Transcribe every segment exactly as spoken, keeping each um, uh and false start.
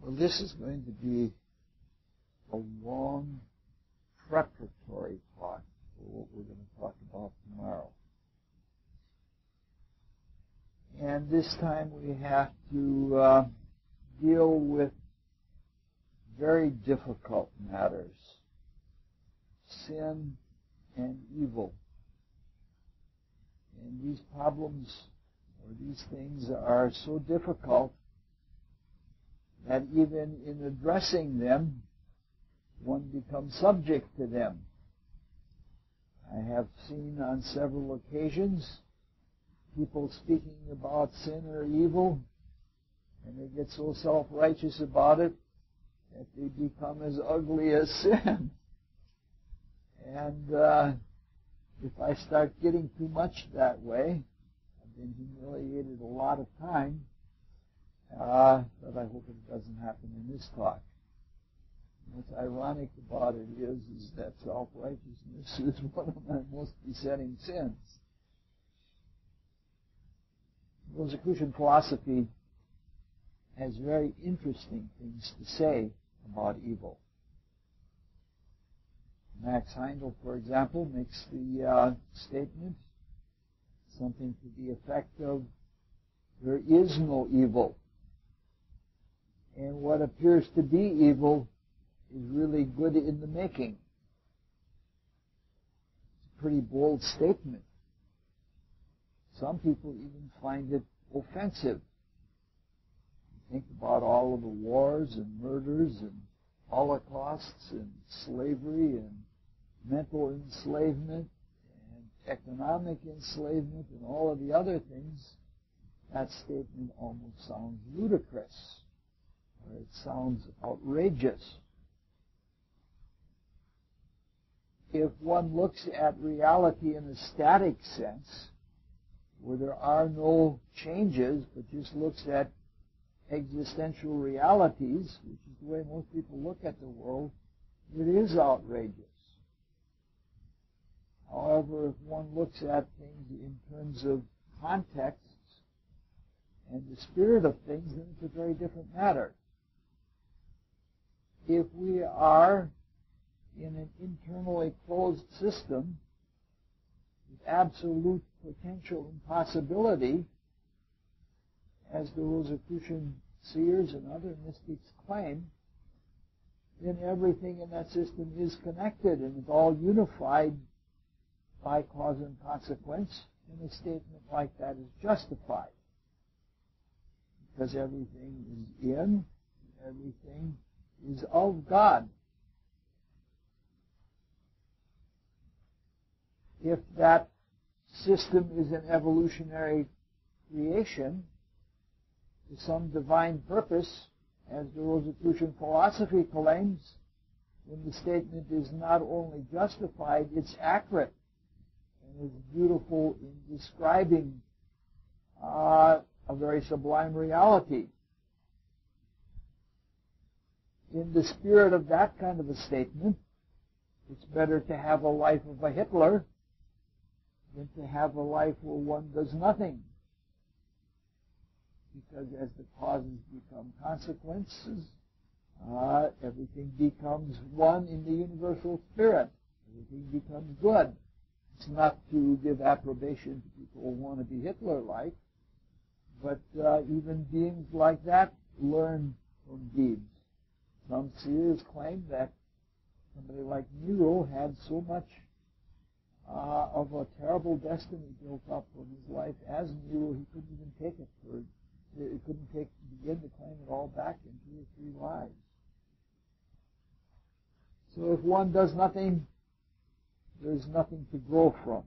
Well, this is going to be a long preparatory talk for what we're going to talk about tomorrow. And this time we have to uh, deal with very difficult matters, sin and evil. And these problems or these things are so difficult that even in addressing them, one becomes subject to them. I have seen on several occasions people speaking about sin or evil, and they get so self-righteous about it that they become as ugly as sin. And uh, if I start getting too much that way, I've been humiliated a lot of times, uh, but I hope it doesn't happen in this talk. What's ironic about it is, is that self-righteousness is one of my most besetting sins. Rosicrucian philosophy has very interesting things to say about evil. Max Heindel, for example, makes the uh, statement, something to the effect of, there is no evil, and what appears to be evil is really good in the making. It's a pretty bold statement. Some people even find it offensive. Think about all of the wars and murders and holocausts and slavery and mental enslavement and economic enslavement and all of the other things. That statement almost sounds ludicrous, or it sounds outrageous. If one looks at reality in a static sense, where there are no changes, but just looks at existential realities, which is the way most people look at the world, it is outrageous. However, if one looks at things in terms of contexts and the spirit of things, then it's a very different matter. If we are in an internally closed system with absolute potential impossibility, as the Rosicrucian seers and other mystics claim, then everything in that system is connected and it's all unified by cause and consequence, and a statement like that is justified, because everything is in, everything is of God. If that system is an evolutionary creation to some divine purpose, as the Rosicrucian philosophy claims, then the statement is not only justified, it's accurate, and is beautiful in describing uh, a very sublime reality. In the spirit of that kind of a statement, it's better to have a life of a Hitler than to have a life where one does nothing, because as the causes become consequences, uh, everything becomes one in the universal spirit. Everything becomes good. It's not to give approbation to people who want to be Hitler-like, but uh, even beings like that learn from deeds. Some seers claim that somebody like Nero had so much Uh, of a terrible destiny built up from his life as Nero, he couldn't even take it for, he couldn't take, begin to claim it all back in two or three lives. So if one does nothing, there's nothing to grow from.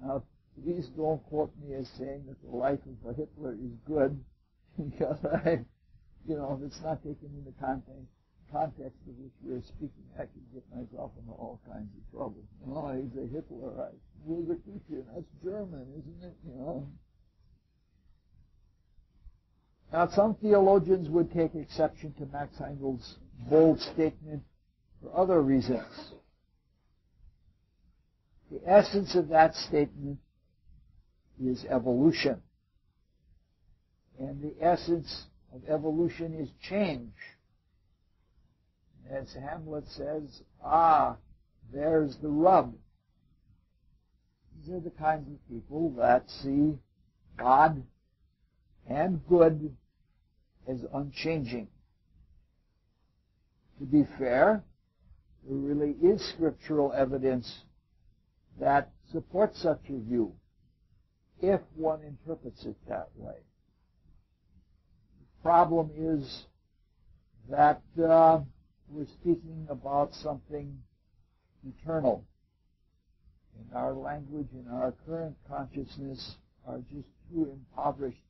Now, please don't quote me as saying that the life of a Hitler is good, because I, you know, if it's not taken into context, context of which we're speaking, I could get myself into all kinds of trouble. Oh, he's a Hitlerite. Rosicrucian, that's German, isn't it? You know. Now, some theologians would take exception to Max Heindel's bold statement for other reasons. The essence of that statement is evolution. And the essence of evolution is change. As Hamlet says, ah, there's the rub. These are the kinds of people that see God and good as unchanging. To be fair, there really is scriptural evidence that supports such a view, if one interprets it that way. The problem is that uh, we're speaking about something eternal. And our language and our current consciousness are just too impoverished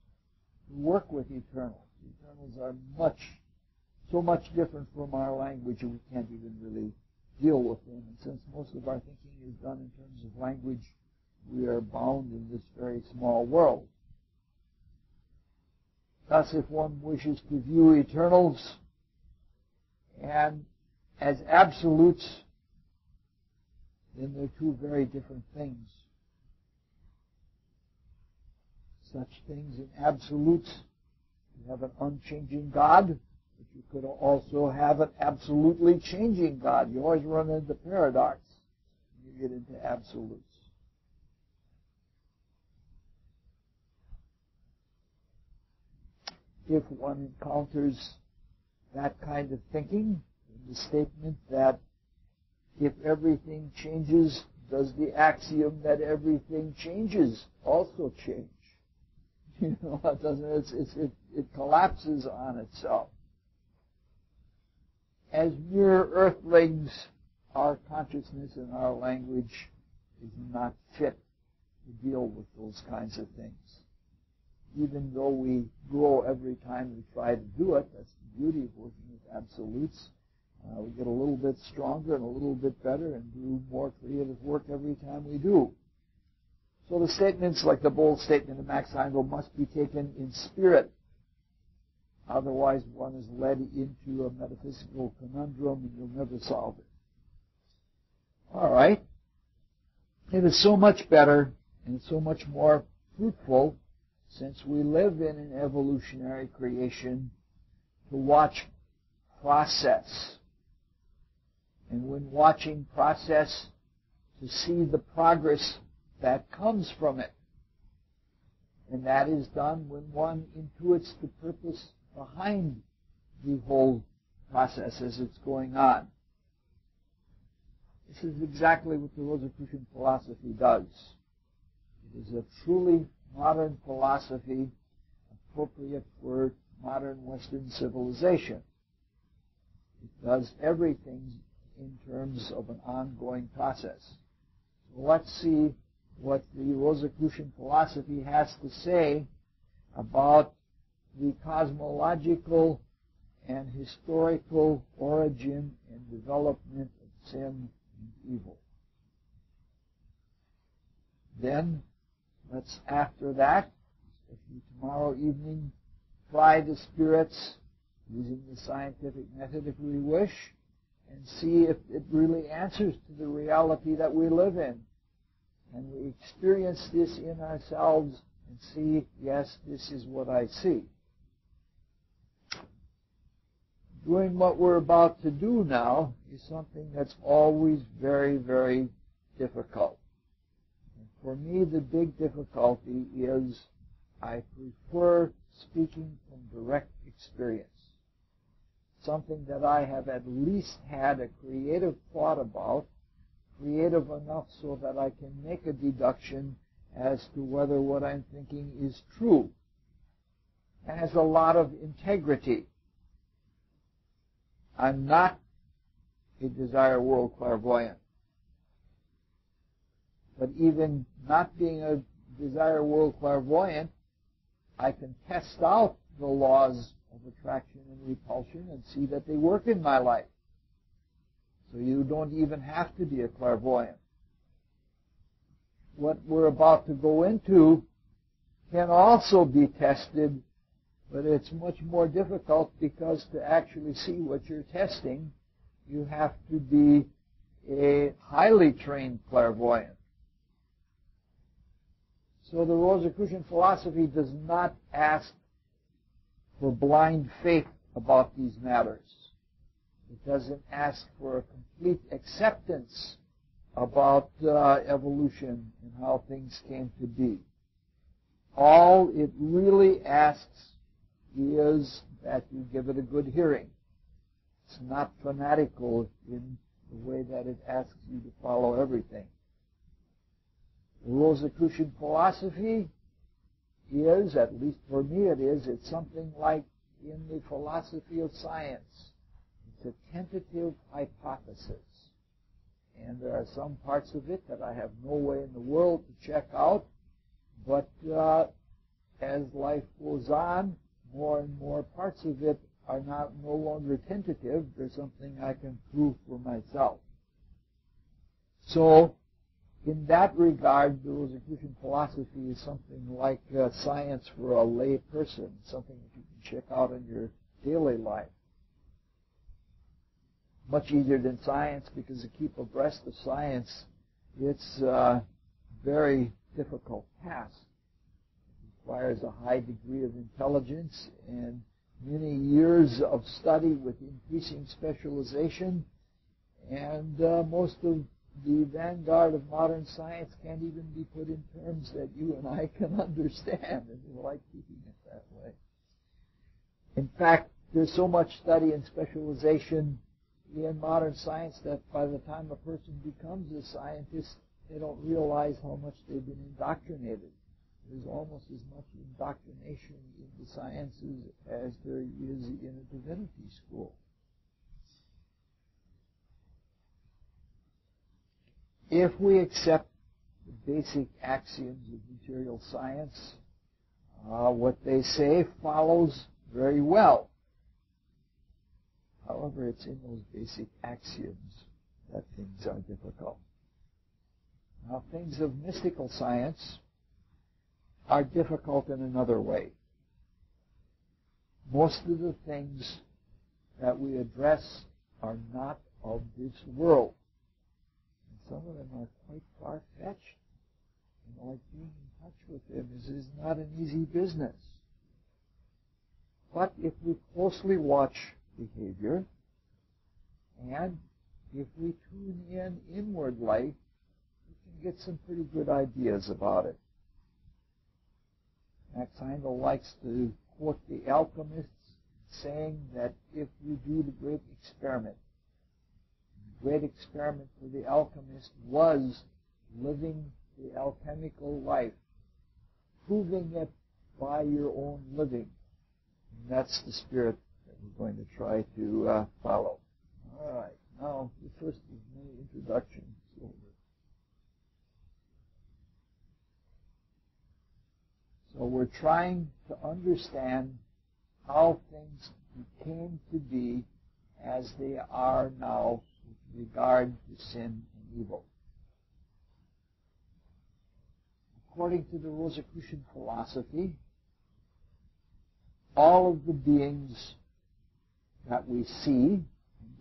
to work with eternals. Eternals are much, so much different from our language, and we can't even really deal with them. And since most of our thinking is done in terms of language, we are bound in this very small world. Thus, if one wishes to view eternals and as absolutes, then they're two very different things. Such things in absolutes, you have an unchanging God, but you could also have an absolutely changing God. You always run into paradox when you get into absolutes. If one encounters that kind of thinking, the statement that if everything changes, does the axiom that everything changes also change? You know, it doesn't. It's, it's, it, it collapses on itself. As mere earthlings, our consciousness and our language is not fit to deal with those kinds of things. Even though we grow every time we try to do it, that's the beauty of working with absolutes. Uh, we get a little bit stronger and a little bit better and do more creative work every time we do. So the statements, like the bold statement of Max Heindel, must be taken in spirit. Otherwise, one is led into a metaphysical conundrum and you'll never solve it. All right. It is so much better and so much more fruitful, since we live in an evolutionary creation, to watch process. And when watching process, to see the progress that comes from it. And that is done when one intuits the purpose behind the whole process as it's going on. This is exactly what the Rosicrucian philosophy does. It is a truly modern philosophy appropriate for modern Western civilization. It does everything in terms of an ongoing process. So let's see what the Rosicrucian philosophy has to say about the cosmological and historical origin and development of sin and evil. Then, let's, after that, if you tomorrow evening, try the spirits using the scientific method if we wish, and see if it really answers to the reality that we live in. And we experience this in ourselves and see, yes, this is what I see. Doing what we're about to do now is something that's always very, very difficult. And for me, the big difficulty is I prefer speaking from direct experience, something that I have at least had a creative thought about, creative enough so that I can make a deduction as to whether what I'm thinking is true, and has a lot of integrity. I'm not a desire world clairvoyant. But even not being a desire world clairvoyant, I can test out the laws of attraction and repulsion and see that they work in my life. So you don't even have to be a clairvoyant. What we're about to go into can also be tested, but it's much more difficult because to actually see what you're testing, you have to be a highly trained clairvoyant. So the Rosicrucian philosophy does not ask for blind faith about these matters. It doesn't ask for a complete acceptance about uh, evolution and how things came to be. All it really asks is that you give it a good hearing. It's not fanatical in the way that it asks you to follow everything. The Rosicrucian philosophy is, at least for me it is, it's something like in the philosophy of science. It's a tentative hypothesis. And there are some parts of it that I have no way in the world to check out. But uh, as life goes on, more and more parts of it are not no longer tentative. There's something I can prove for myself. So, in that regard, the Rosicrucian philosophy is something like uh, science for a lay person, something that you can check out in your daily life. Much easier than science, because to keep abreast of science, it's uh, very difficult task. It requires a high degree of intelligence and many years of study with increasing specialization, and uh, most of the vanguard of modern science can't even be put in terms that you and I can understand, and we like keeping it that way. In fact, there's so much study and specialization in modern science that by the time a person becomes a scientist, they don't realize how much they've been indoctrinated. There's almost as much indoctrination in the sciences as there is in a divinity school. If we accept the basic axioms of material science, uh, what they say follows very well. However, it's in those basic axioms that things are difficult. Now, things of mystical science are difficult in another way. Most of the things that we address are not of this world. And some of them are quite far-fetched. And like being in touch with them is, is not an easy business. But if we closely watch behavior, and if we tune in inwardly, get some pretty good ideas about it. Max Heindel likes to quote the alchemists saying that if you do the great experiment, the great experiment for the alchemist was living the alchemical life, proving it by your own living. And that's the spirit that we're going to try to uh, follow. All right, now the first of many introductions. So we're trying to understand how things came to be as they are now with regard to sin and evil. According to the Rosicrucian philosophy, all of the beings that we see, and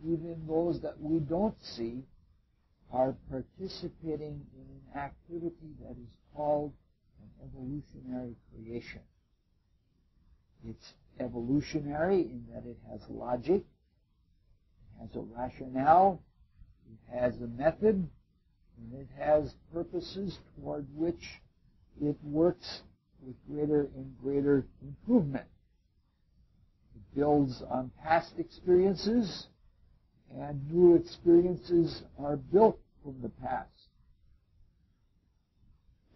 even those that we don't see, are participating in an activity that is called evolutionary creation. It's evolutionary in that it has logic, it has a rationale, it has a method, and it has purposes toward which it works with greater and greater improvement. It builds on past experiences, and new experiences are built from the past.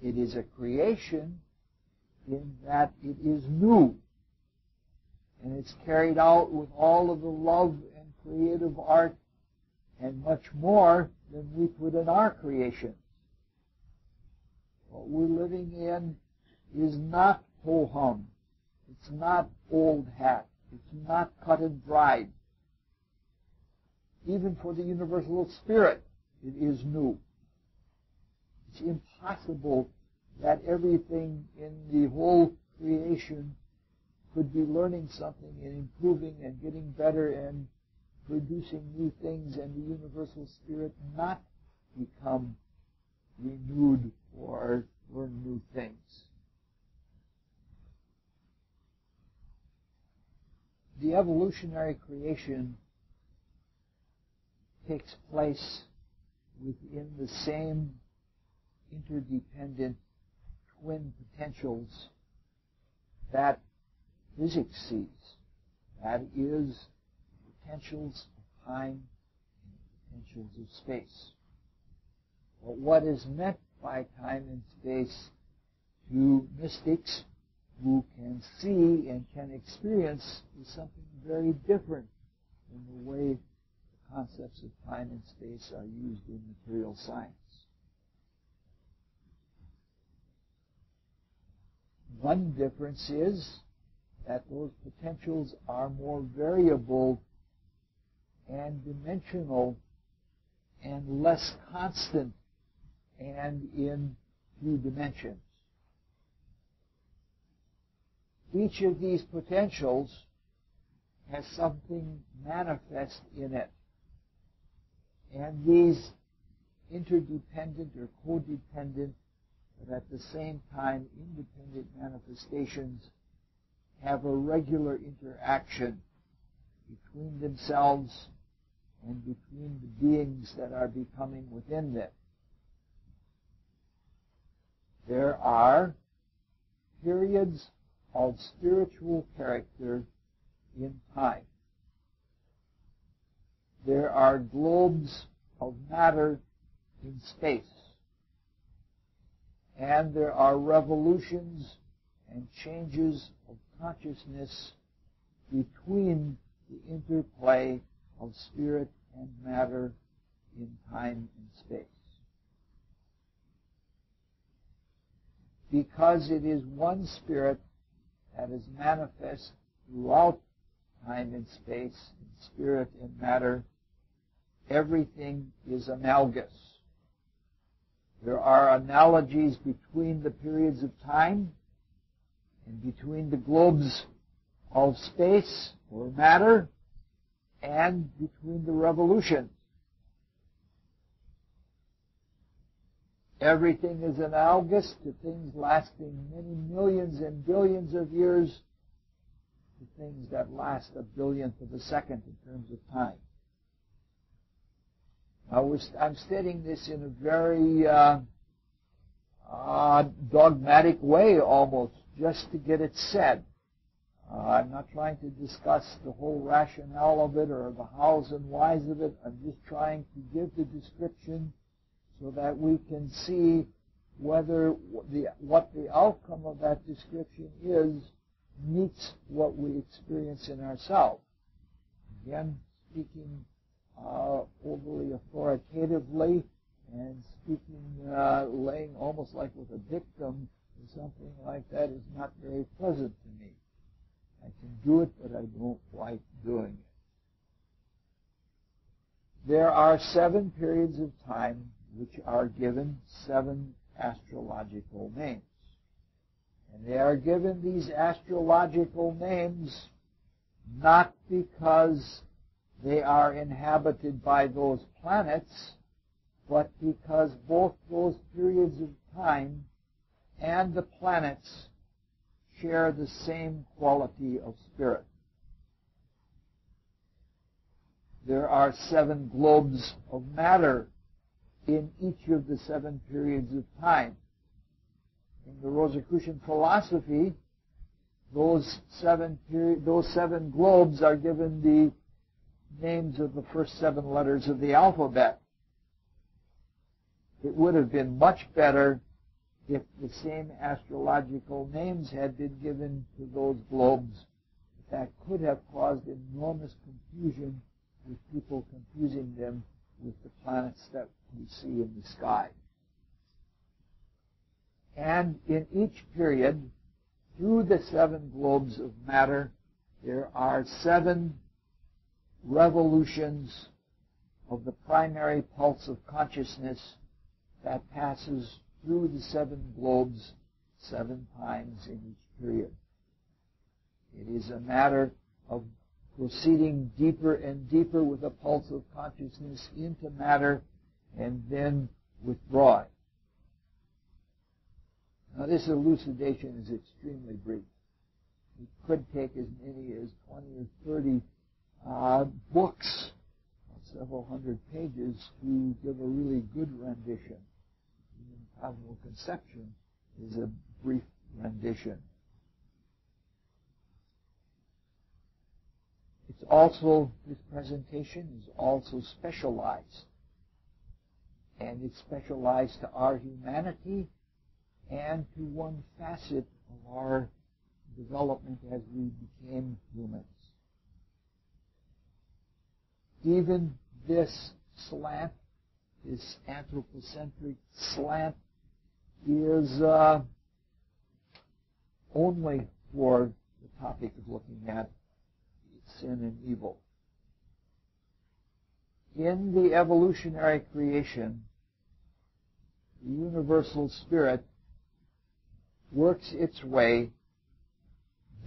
It is a creation in that it is new, and it's carried out with all of the love and creative art and much more than we put in our creations. What we're living in is not ho-hum. It's not old hat. It's not cut and dried. Even for the universal spirit, it is new. It's impossible that everything in the whole creation could be learning something and improving and getting better and producing new things and the universal spirit not become renewed or learn new things. the evolutionary creation takes place within the same interdependent twin potentials that physics sees. That is, potentials of time and potentials of space. But what is meant by time and space to mystics who can see and can experience is something very different than the way the concepts of time and space are used in material science. One difference is that those potentials are more variable and dimensional and less constant and in few dimensions. Each of these potentials has something manifest in it. And these interdependent or codependent, but at the same time independent manifestations have a regular interaction between themselves and between the beings that are becoming within them. There are periods of spiritual character in time. There are globes of matter in space. And there are revolutions and changes of consciousness between the interplay of spirit and matter in time and space. Because it is one spirit that is manifest throughout time and space, in spirit and matter, everything is analogous. There are analogies between the periods of time and between the globes of space or matter and between the revolutions. Everything is analogous to things lasting many millions and billions of years, to things that last a billionth of a second in terms of time. Now, I'm stating this in a very uh, uh, dogmatic way almost, just to get it said. Uh, I'm not trying to discuss the whole rationale of it or the hows and whys of it. I'm just trying to give the description so that we can see whether the, what the outcome of that description is meets what we experience in ourselves. Again, speaking uh, overly authoritatively and speaking, uh, laying almost like with a dictum or something like that is not very pleasant to me. I can do it, but I don't like doing it. There are seven periods of time which are given seven astrological names. And they are given these astrological names not because they are inhabited by those planets, but because both those periods of time and the planets share the same quality of spirit. There are seven globes of matter in each of the seven periods of time. In the Rosicrucian philosophy, those seven, period, those seven globes are given the names of the first seven letters of the alphabet. It would have been much better if the same astrological names had been given to those globes. That could have caused enormous confusion with people confusing them with the planets that we see in the sky. And in each period, through the seven globes of matter, there are seven revolutions of the primary pulse of consciousness that passes through the seven globes seven times in each period. It is a matter of proceeding deeper and deeper with a pulse of consciousness into matter and then withdrawing. Now, this elucidation is extremely brief. He could take as many as twenty or thirty uh, books, several hundred pages, to give a really good rendition. The improbable conception is a brief rendition. It's also, this presentation is also specialized. And it's specialized to our humanity and to one facet of our development as we became humans. Even this slant, this anthropocentric slant, is uh, only for the topic of looking at sin and evil. In the evolutionary creation, the universal spirit works its way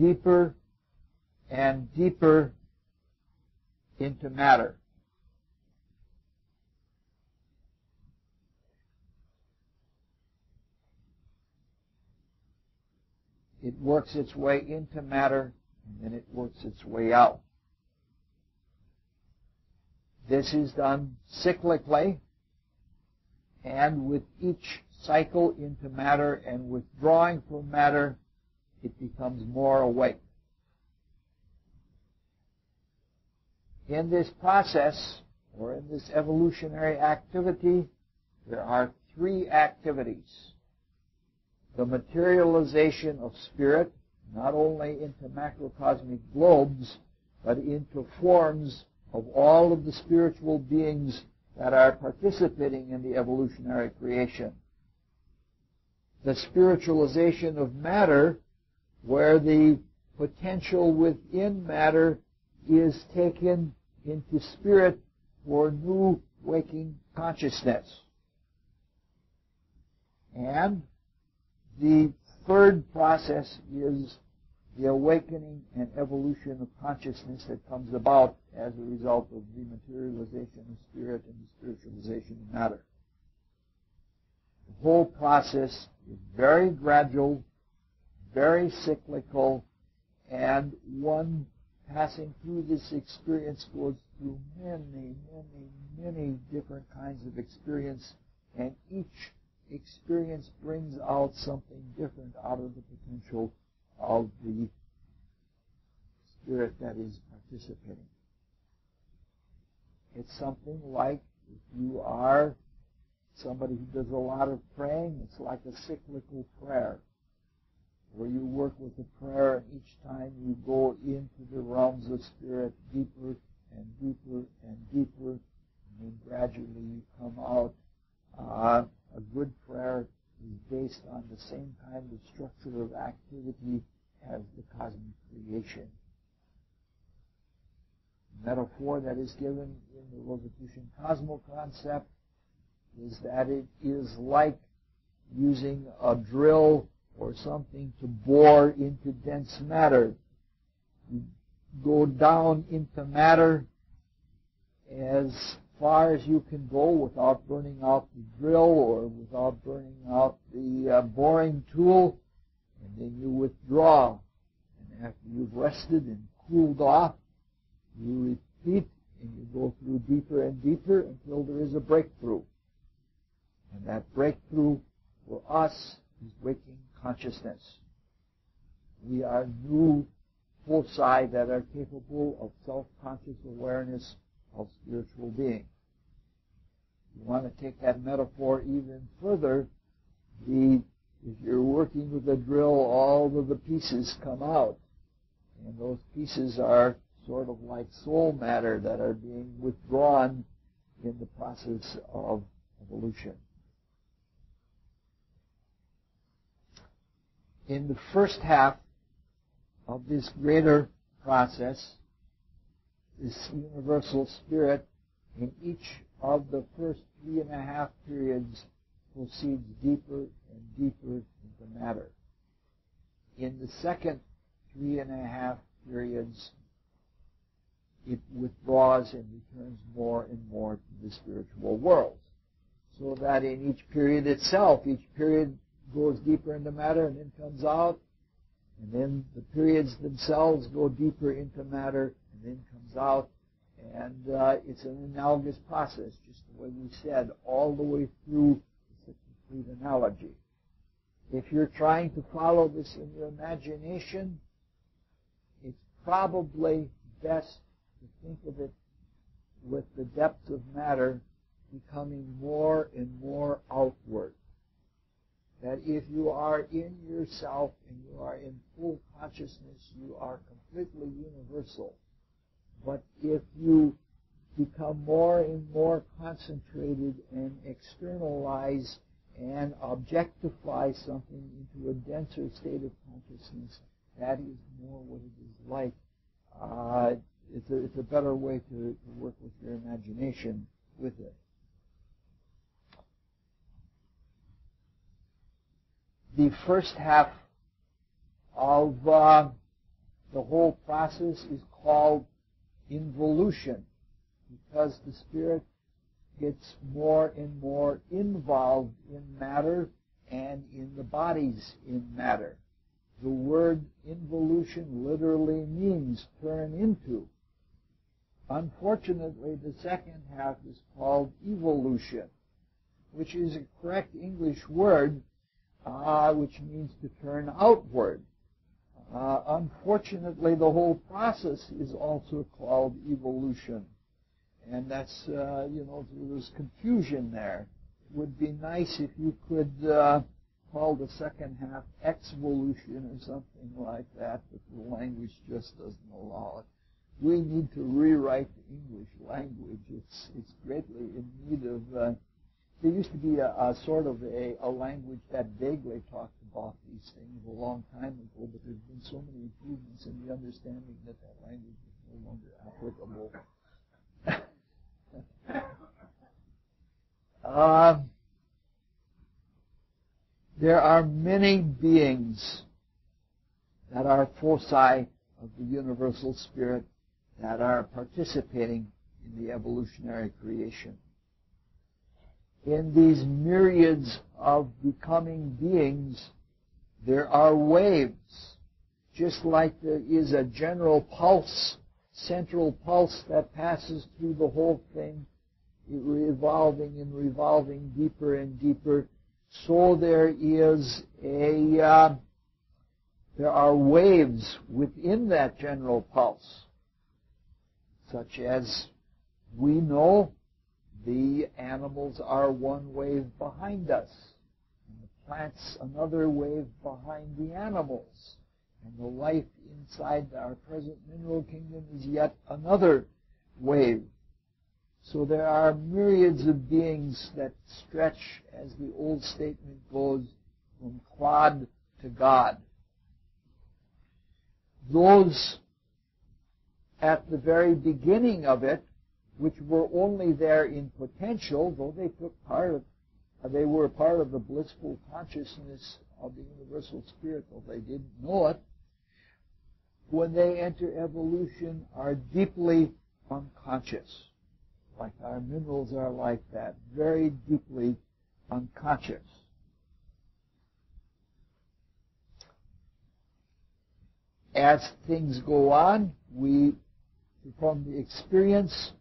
deeper and deeper into matter. It works its way into matter, and then it works its way out. This is done cyclically, and with each cycle into matter and withdrawing from matter, it becomes more awake. In this process, or in this evolutionary activity, there are three activities. The materialization of spirit, not only into macrocosmic globes, but into forms of all of the spiritual beings that are participating in the evolutionary creation. The spiritualization of matter, where the potential within matter is taken into spirit for new waking consciousness. And the third process is the awakening and evolution of consciousness that comes about as a result of the materialization of spirit and the spiritualization of matter. The whole process is very gradual, very cyclical, and one passing through this experience goes through many, many, many different kinds of experience, and each experience brings out something different out of the potential of the spirit that is participating. It's something like, if you are somebody who does a lot of praying, it's like a cyclical prayer, where you work with the prayer, and each time you go into the realms of spirit deeper and deeper and deeper, and then gradually you come out. Uh, a good prayer is based on the same kind of structure of activity as the cosmic creation. The metaphor that is given in the Rosicrucian Cosmo concept is that it is like using a drill or something to bore into dense matter. You go down into matter as far as you can go without burning out the drill or without burning out the uh, boring tool, and then you withdraw. And after you've rested and cooled off, you repeat, and you go through deeper and deeper until there is a breakthrough. And that breakthrough for us is waking consciousness. We are new foci that are capable of self-conscious awareness of spiritual being. You want to take that metaphor even further. The, if you're working with a drill, all of the pieces come out. And those pieces are sort of like soul matter that are being withdrawn in the process of evolution. In the first half of this greater process, this universal spirit in each of the first three and a half periods proceeds deeper and deeper into matter. In the second three and a half periods, it withdraws and returns more and more to the spiritual world. So that in each period itself, each period goes deeper into matter and then comes out, and then the periods themselves go deeper into matter, and then comes out, and uh, it's an analogous process, just the way we said, all the way through. It's a complete analogy. If you're trying to follow this in your imagination, it's probably best to think of it with the depth of matter becoming more and more outward. That if you are in yourself and you are in full consciousness, you are completely universal. But if you become more and more concentrated and externalize and objectify something into a denser state of consciousness, that is more what it is like. Uh, it's, a, it's a better way to, to work with your imagination with it. The first half of uh, the whole process is called involution, because the spirit gets more and more involved in matter and in the bodies in matter. The word involution literally means turn into. Unfortunately, the second half is called evolution, which is a correct English word, Uh, which means to turn outward. Uh, unfortunately, the whole process is also called evolution. And that's, uh, you know, there's confusion there. It would be nice if you could uh, call the second half ex-volution or something like that, but the language just doesn't allow it. We need to rewrite the English language. It's, it's greatly in need of... Uh, There used to be a, a sort of a, a language that vaguely talked about these things a long time ago, but there's been so many improvements in the understanding that that language is no longer applicable. uh, there are many beings that are foci of the universal spirit that are participating in the evolutionary creation. In these myriads of becoming beings, there are waves, just like there is a general pulse, central pulse that passes through the whole thing, revolving and revolving deeper and deeper. So there is a, uh, there are waves within that general pulse, such as we know. The animals are one wave behind us, and the plants another wave behind the animals, and the life inside our present mineral kingdom is yet another wave. So there are myriads of beings that stretch, as the old statement goes, from clod to God. Those at the very beginning of it, which were only there in potential, though they took part of, they were part of the blissful consciousness of the universal spirit, though they didn't know it, when they enter evolution are deeply unconscious. Like our minerals are like that, very deeply unconscious. As things go on, we, from the experience,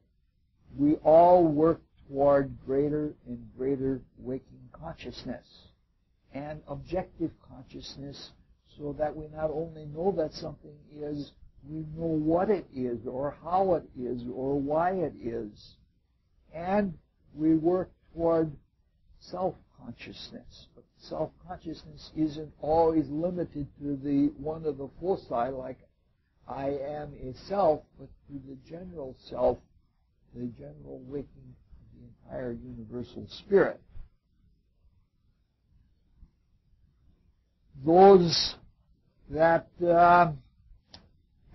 we all work toward greater and greater waking consciousness and objective consciousness, so that we not only know that something is, we know what it is or how it is or why it is. And we work toward self-consciousness. But self-consciousness isn't always limited to the one of the foci, like I am a self, but to the general self, the general waking of the entire universal spirit. Those that uh,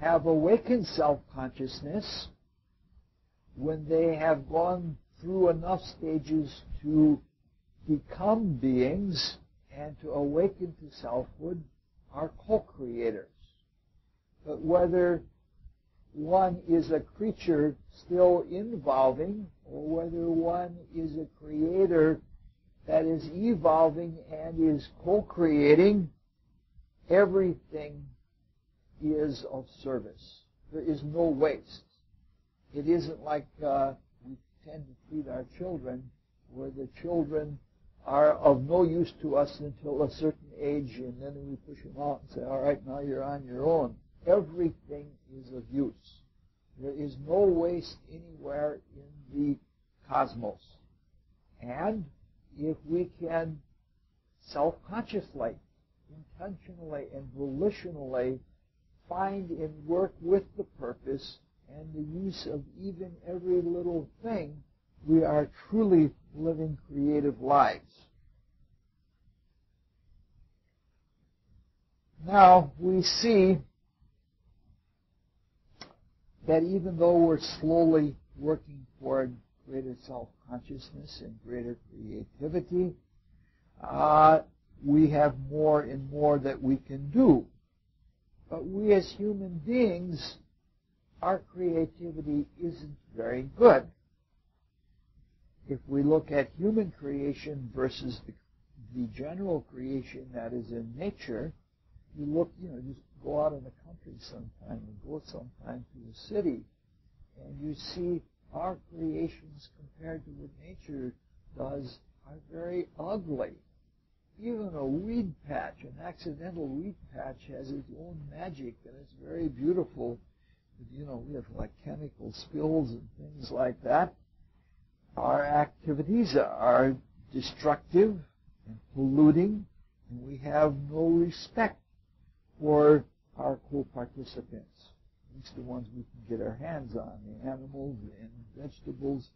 have awakened self-consciousness, when they have gone through enough stages to become beings and to awaken to selfhood, are co-creators. But whether one is a creature still involving, or whether one is a creator that is evolving and is co-creating, Everything is of service. There is no waste. It isn't like uh, we tend to treat our children, where the children are of no use to us until a certain age, and then we push them out and say, all right, now you're on your own. Everything is of use. There is no waste anywhere in the cosmos. And if we can self-consciously, intentionally, and volitionally find and work with the purpose and the use of even every little thing, we are truly living creative lives. Now, we see that even though we're slowly working toward greater self-consciousness and greater creativity, uh, we have more and more that we can do. But we as human beings, our creativity isn't very good. If we look at human creation versus the, the general creation that is in nature, you look, you know, just go out in the country sometime and go sometime to the city, and you see our creations compared to what nature does are very ugly. Even a weed patch, an accidental weed patch, has its own magic, and it's very beautiful. You know, we have like chemical spills and things like that. Our activities are destructive and polluting, and we have no respect for our co-participants, at least the ones we can get our hands on, the animals and vegetables.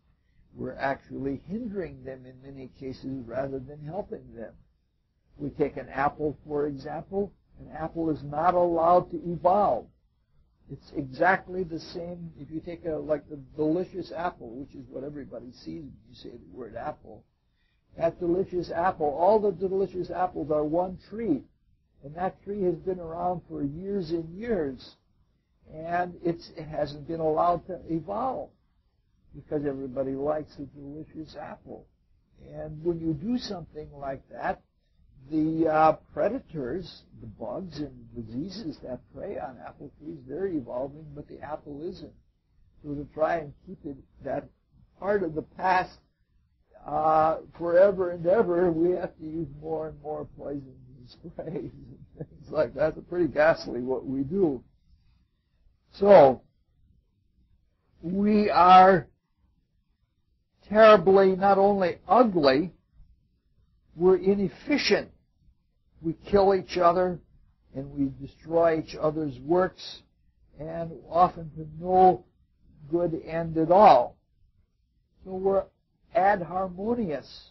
We're actually hindering them in many cases rather than helping them. We take an apple, for example. An apple is not allowed to evolve. It's exactly the same. If you take a, like the delicious apple, which is what everybody sees when you say the word apple, that delicious apple, all the delicious apples are one tree, and that tree has been around for years and years, and it's, it hasn't been allowed to evolve because everybody likes the delicious apple. And when you do something like that, the uh, predators, the bugs and diseases that prey on apple trees, they're evolving, but the apple isn't. So to try and keep it, that part of the past uh, forever and ever, we have to use more and more poisons and sprays and things like that. It's pretty ghastly what we do. So we are terribly not only ugly, we're inefficient. We kill each other, and we destroy each other's works, and often to no good end at all. So we're adharmonious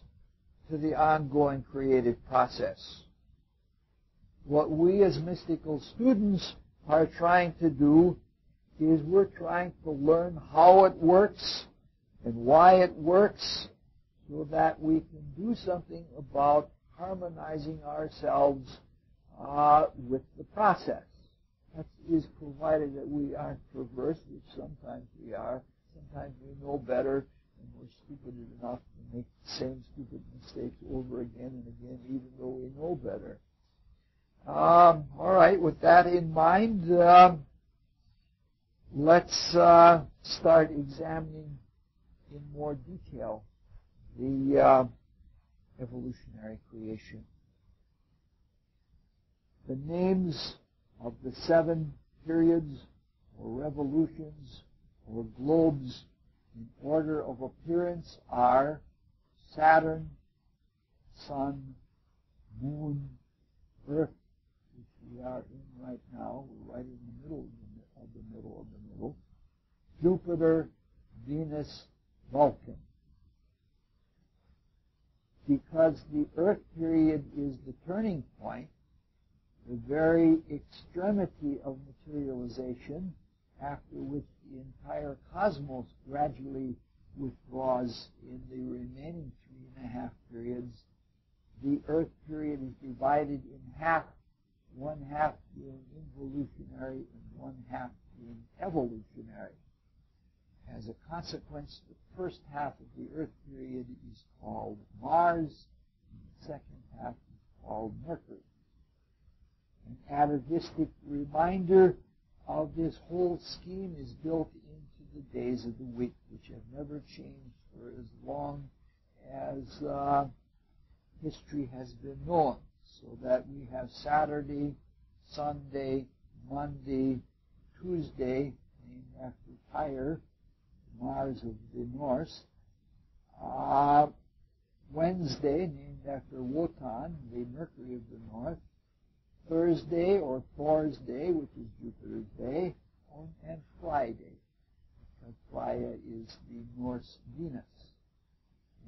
to the ongoing creative process. What we as mystical students are trying to do is we're trying to learn how it works and why it works, so that we can do something about harmonizing ourselves uh, with the process. That is provided that we aren't perverse, which sometimes we are. Sometimes we know better, and we're stupid enough to make the same stupid mistakes over again and again, even though we know better. Um, all right, with that in mind, uh, let's uh, start examining in more detail the uh, evolutionary creation. The names of the seven periods or revolutions or globes in order of appearance are Saturn, Sun, Moon, Earth, which we are in right now. We're right in the middle of the middle of the middle. Jupiter, Venus, Vulcan. Because the Earth period is the turning point, the very extremity of materialization, after which the entire cosmos gradually withdraws in the remaining three and a half periods, the Earth period is divided in half, one half being involutionary and one half being evolutionary. As a consequence, the first half of the Earth period is called Mars, and the second half is called Mercury. And atavistic reminder of this whole scheme is built into the days of the week, which have never changed for as long as uh, history has been known, so that we have Saturday, Sunday, Monday, Tuesday, named after Tyre, Mars of the Norse, uh, Wednesday, named after Wotan, the Mercury of the North, Thursday or Thor's Day, which is Jupiter's day, and Friday, because Freya is the Norse Venus.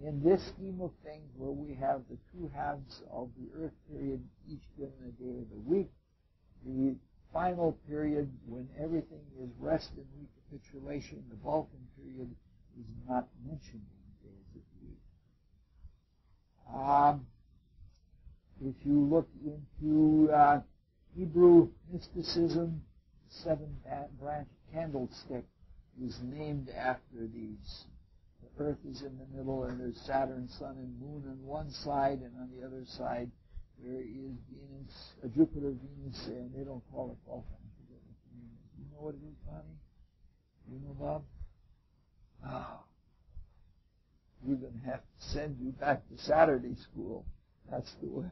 In this scheme of things, where we have the two halves of the Earth period, each given a day of the week, the final period, when everything is rest and recapitulation, the Vulcan period, is not mentioned in days of the week. Um, if you look into uh, Hebrew mysticism, the seven-branch candlestick is named after these. The Earth is in the middle, and there's Saturn, Sun, and Moon on one side, and on the other side there is Venus, uh, Jupiter, Venus, and they don't call it Vulcan. You know what it is, Bonnie? You know, Bob? Oh. We're going to have to send you back to Saturday school. That's the way.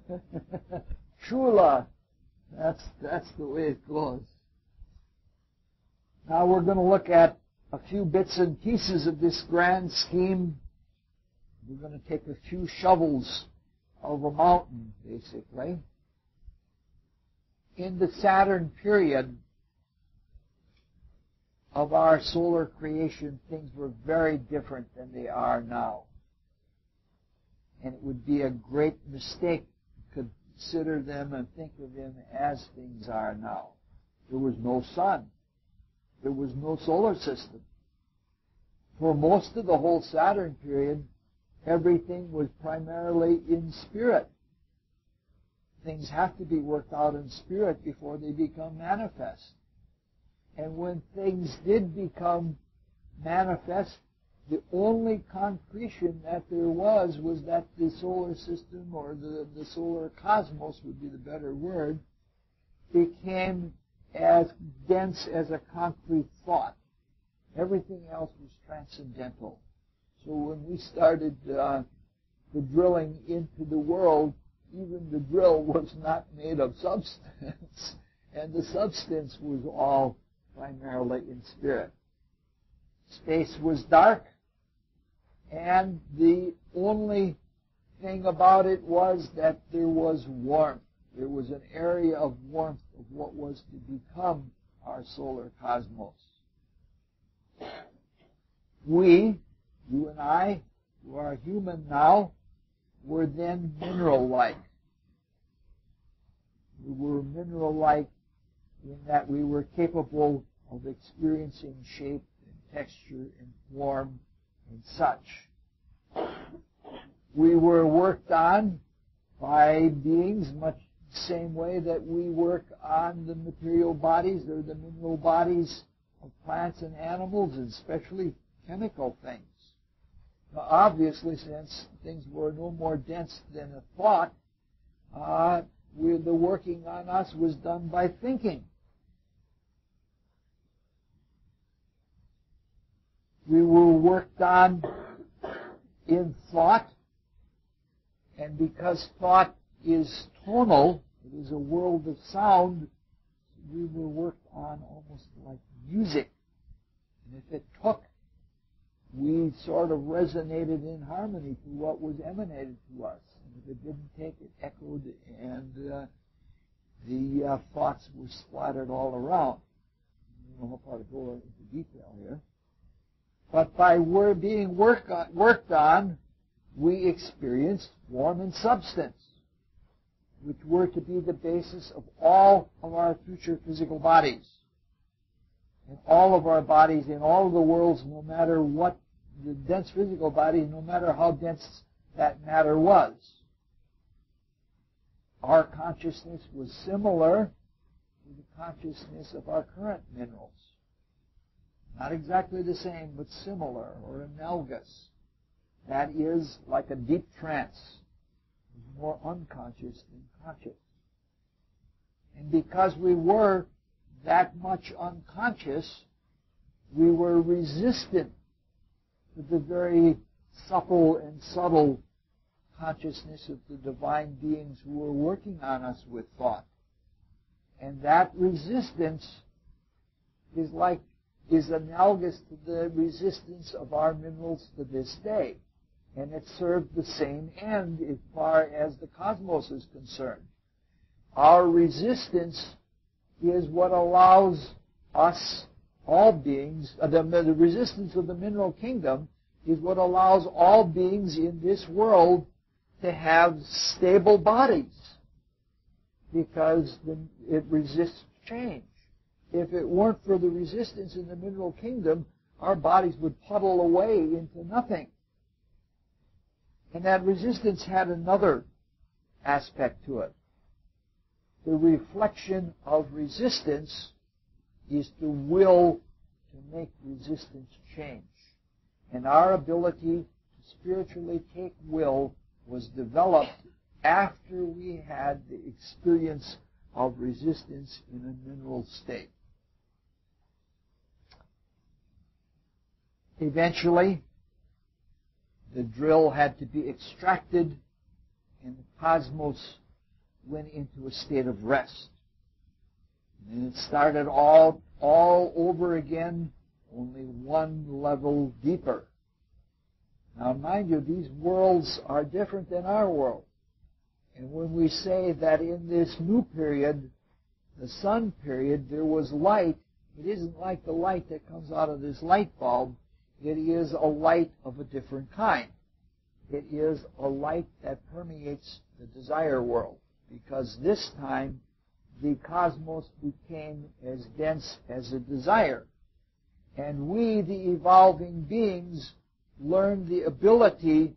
Shula. That's, that's the way it goes. Now we're going to look at a few bits and pieces of this grand scheme. We're going to take a few shovels of a mountain, basically. In the Saturn period of our solar creation, things were very different than they are now. And it would be a great mistake to consider them and think of them as things are now. There was no sun. There was no solar system. For most of the whole Saturn period, everything was primarily in spirit. Things have to be worked out in spirit before they become manifest. And when things did become manifest, the only concretion that there was was that the solar system, or the, the solar cosmos would be the better word, became as dense as a concrete thought. Everything else was transcendental. So when we started uh, the drilling into the world, even the drill was not made of substance, and the substance was all primarily in spirit. Space was dark, and the only thing about it was that there was warmth. There was an area of warmth of what was to become our solar cosmos. We, you and I, who are human now, were then mineral-like. We were mineral-like in that we were capable of experiencing shape, texture, and form, and such. We were worked on by beings much the same way that we work on the material bodies or the mineral bodies of plants and animals, and especially chemical things. Now, obviously, since things were no more dense than a thought, uh, we, the working on us was done by thinking. We were worked on in thought, and because thought is tonal, it is a world of sound, we were worked on almost like music. And if it took, we sort of resonated in harmony to what was emanated to us. And if it didn't take, it echoed, and uh, the uh, thoughts were splattered all around. I don't know how far to go into detail here. But by we're being work on, worked on, we experienced form and substance, which were to be the basis of all of our future physical bodies. And all of our bodies in all of the worlds, no matter what the dense physical body, no matter how dense that matter was. Our consciousness was similar to the consciousness of our current minerals. Not exactly the same, but similar, or analogous. That is, like a deep trance, more unconscious than conscious. And because we were that much unconscious, we were resistant to the very supple and subtle consciousness of the divine beings who were working on us with thought. And that resistance is like, is analogous to the resistance of our minerals to this day. And it served the same end as far as the cosmos is concerned. Our resistance is what allows us, all beings, uh, the, the resistance of the mineral kingdom is what allows all beings in this world to have stable bodies, because the, it resists change. If it weren't for the resistance in the mineral kingdom, our bodies would puddle away into nothing. And that resistance had another aspect to it. The reflection of resistance is the will to make resistance change. And our ability to spiritually take will was developed after we had the experience of resistance in a mineral state. Eventually, the drill had to be extracted, and the cosmos went into a state of rest. And it started all, all over again, only one level deeper. Now, mind you, these worlds are different than our world. And when we say that in this new period, the sun period, there was light, it isn't like the light that comes out of this light bulb. It is a light of a different kind. It is a light that permeates the desire world, because this time the cosmos became as dense as a desire. And we, the evolving beings, learned the ability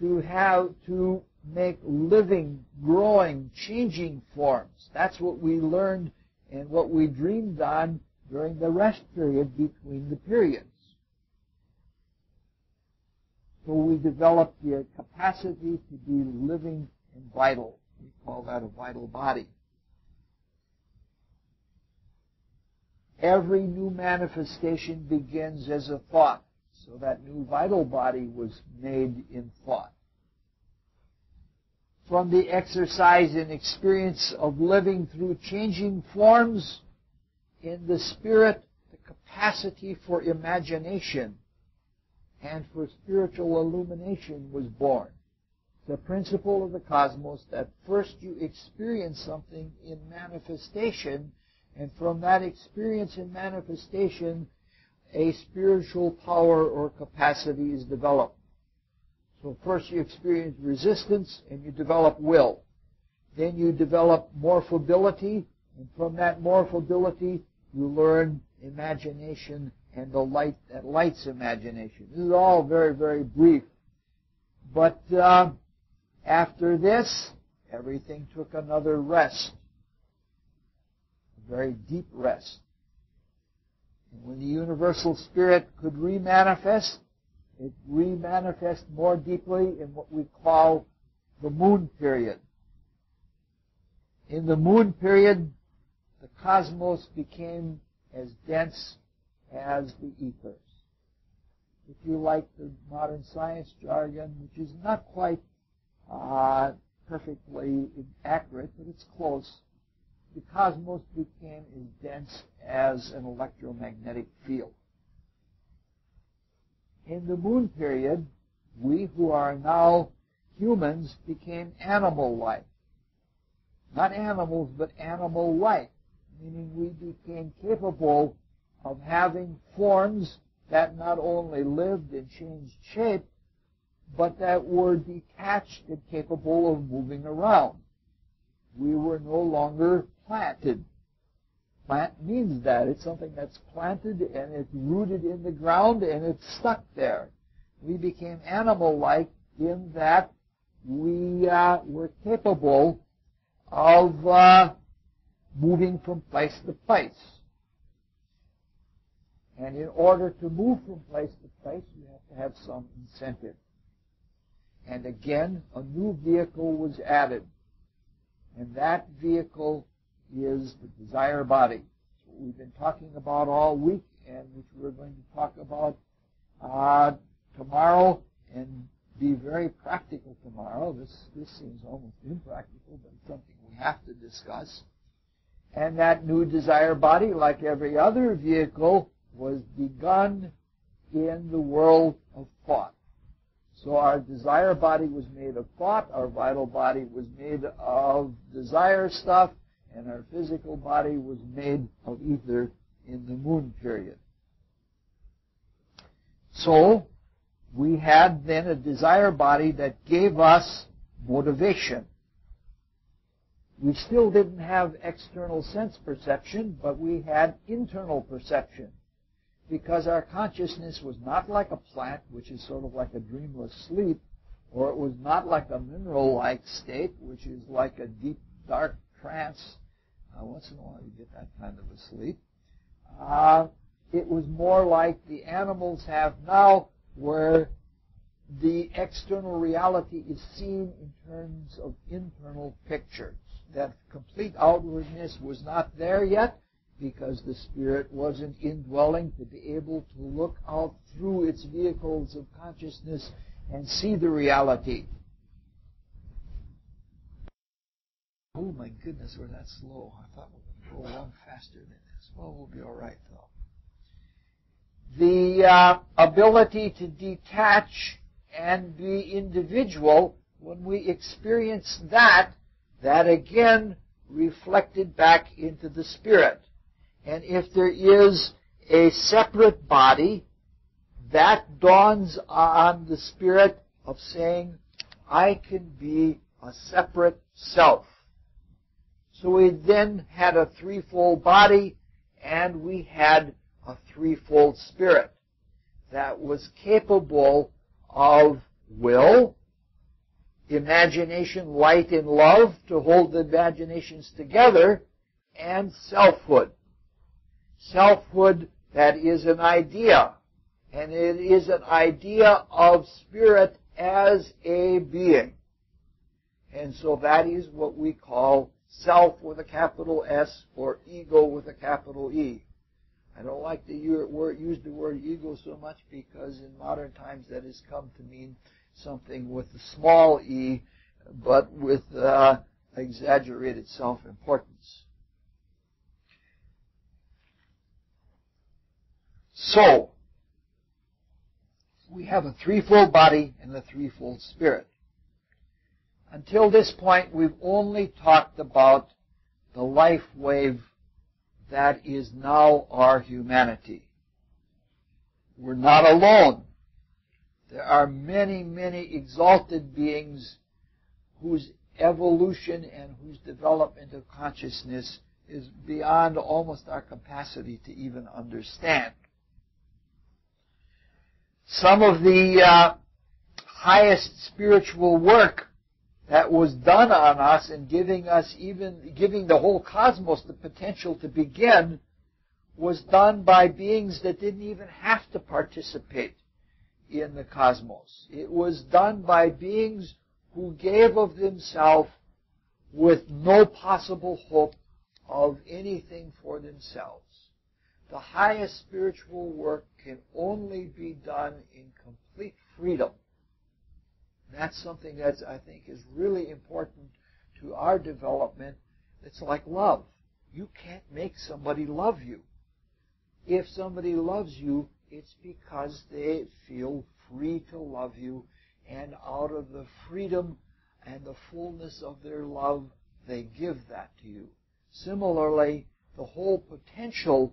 to have to make living, growing, changing forms. That's what we learned and what we dreamed on during the rest period between the periods. So we developed the capacity to be living and vital. We call that a vital body. Every new manifestation begins as a thought. So that new vital body was made in thought. From the exercise and experience of living through changing forms in the spirit, the capacity for imagination and for spiritual illumination was born. The principle of the cosmos that first you experience something in manifestation, and from that experience in manifestation, a spiritual power or capacity is developed. So first you experience resistance, and you develop will. Then you develop morphability, and from that morphability, you learn imagination and the light that lights imagination. This is all very, very brief. But uh, after this, everything took another rest, a very deep rest. And when the universal spirit could remanifest, it remanifests more deeply in what we call the moon period. In the moon period, the cosmos became as dense as the ethers. If you like the modern science jargon, which is not quite uh, perfectly accurate, but it's close, the cosmos became as dense as an electromagnetic field. In the moon period, we who are now humans became animal-like. Not animals, but animal-like, meaning we became capable of having forms that not only lived and changed shape, but that were detached and capable of moving around. We were no longer planted. Plant means that. It's something that's planted, and it's rooted in the ground, and it's stuck there. We became animal-like in that we uh, were capable of uh, moving from place to place. And in order to move from place to place, you have to have some incentive. And again, a new vehicle was added. And that vehicle is the desire body. It's what we've been talking about all week, and which we're going to talk about uh, tomorrow, and be very practical tomorrow. This, this seems almost impractical, but it's something we have to discuss. And that new desire body, like every other vehicle, was begun in the world of thought. So our desire body was made of thought, our vital body was made of desire stuff, and our physical body was made of ether in the moon period. So we had then a desire body that gave us motivation. We still didn't have external sense perception, but we had internal perception, because our consciousness was not like a plant, which is sort of like a dreamless sleep, or it was not like a mineral-like state, which is like a deep, dark trance. Uh, once in a while you get that kind of a sleep. Uh, it was more like the animals have now, where the external reality is seen in terms of internal pictures. That complete outwardness was not there yet, because the spirit wasn't indwelling to be able to look out through its vehicles of consciousness and see the reality. Oh my goodness, we're that slow. I thought we were going to go along faster than this. Well, we'll be all right, though. The uh, ability to detach and be individual, when we experience that, that again reflected back into the spirit. And if there is a separate body, that dawns on the spirit of saying, I can be a separate self. So we then had a threefold body, and we had a threefold spirit that was capable of will, imagination, light, and love to hold the imaginations together, and selfhood. Selfhood, that is an idea, and it is an idea of spirit as a being. And so that is what we call self with a capital S, or ego with a capital E. I don't like to use the word ego so much, because in modern times that has come to mean something with a small e, but with uh, exaggerated self-importance. So, we have a threefold body and a threefold spirit. Until this point, we've only talked about the life wave that is now our humanity. We're not alone. There are many, many exalted beings whose evolution and whose development of consciousness is beyond almost our capacity to even understand. Some of the uh, highest spiritual work that was done on us and giving us even, giving the whole cosmos the potential to begin, was done by beings that didn't even have to participate in the cosmos. It was done by beings who gave of themselves with no possible hope of anything for themselves. The highest spiritual work can only be done in complete freedom. That's something that I think is really important to our development. It's like love. You can't make somebody love you. If somebody loves you, it's because they feel free to love you, and out of the freedom and the fullness of their love, they give that to you. Similarly, the whole potential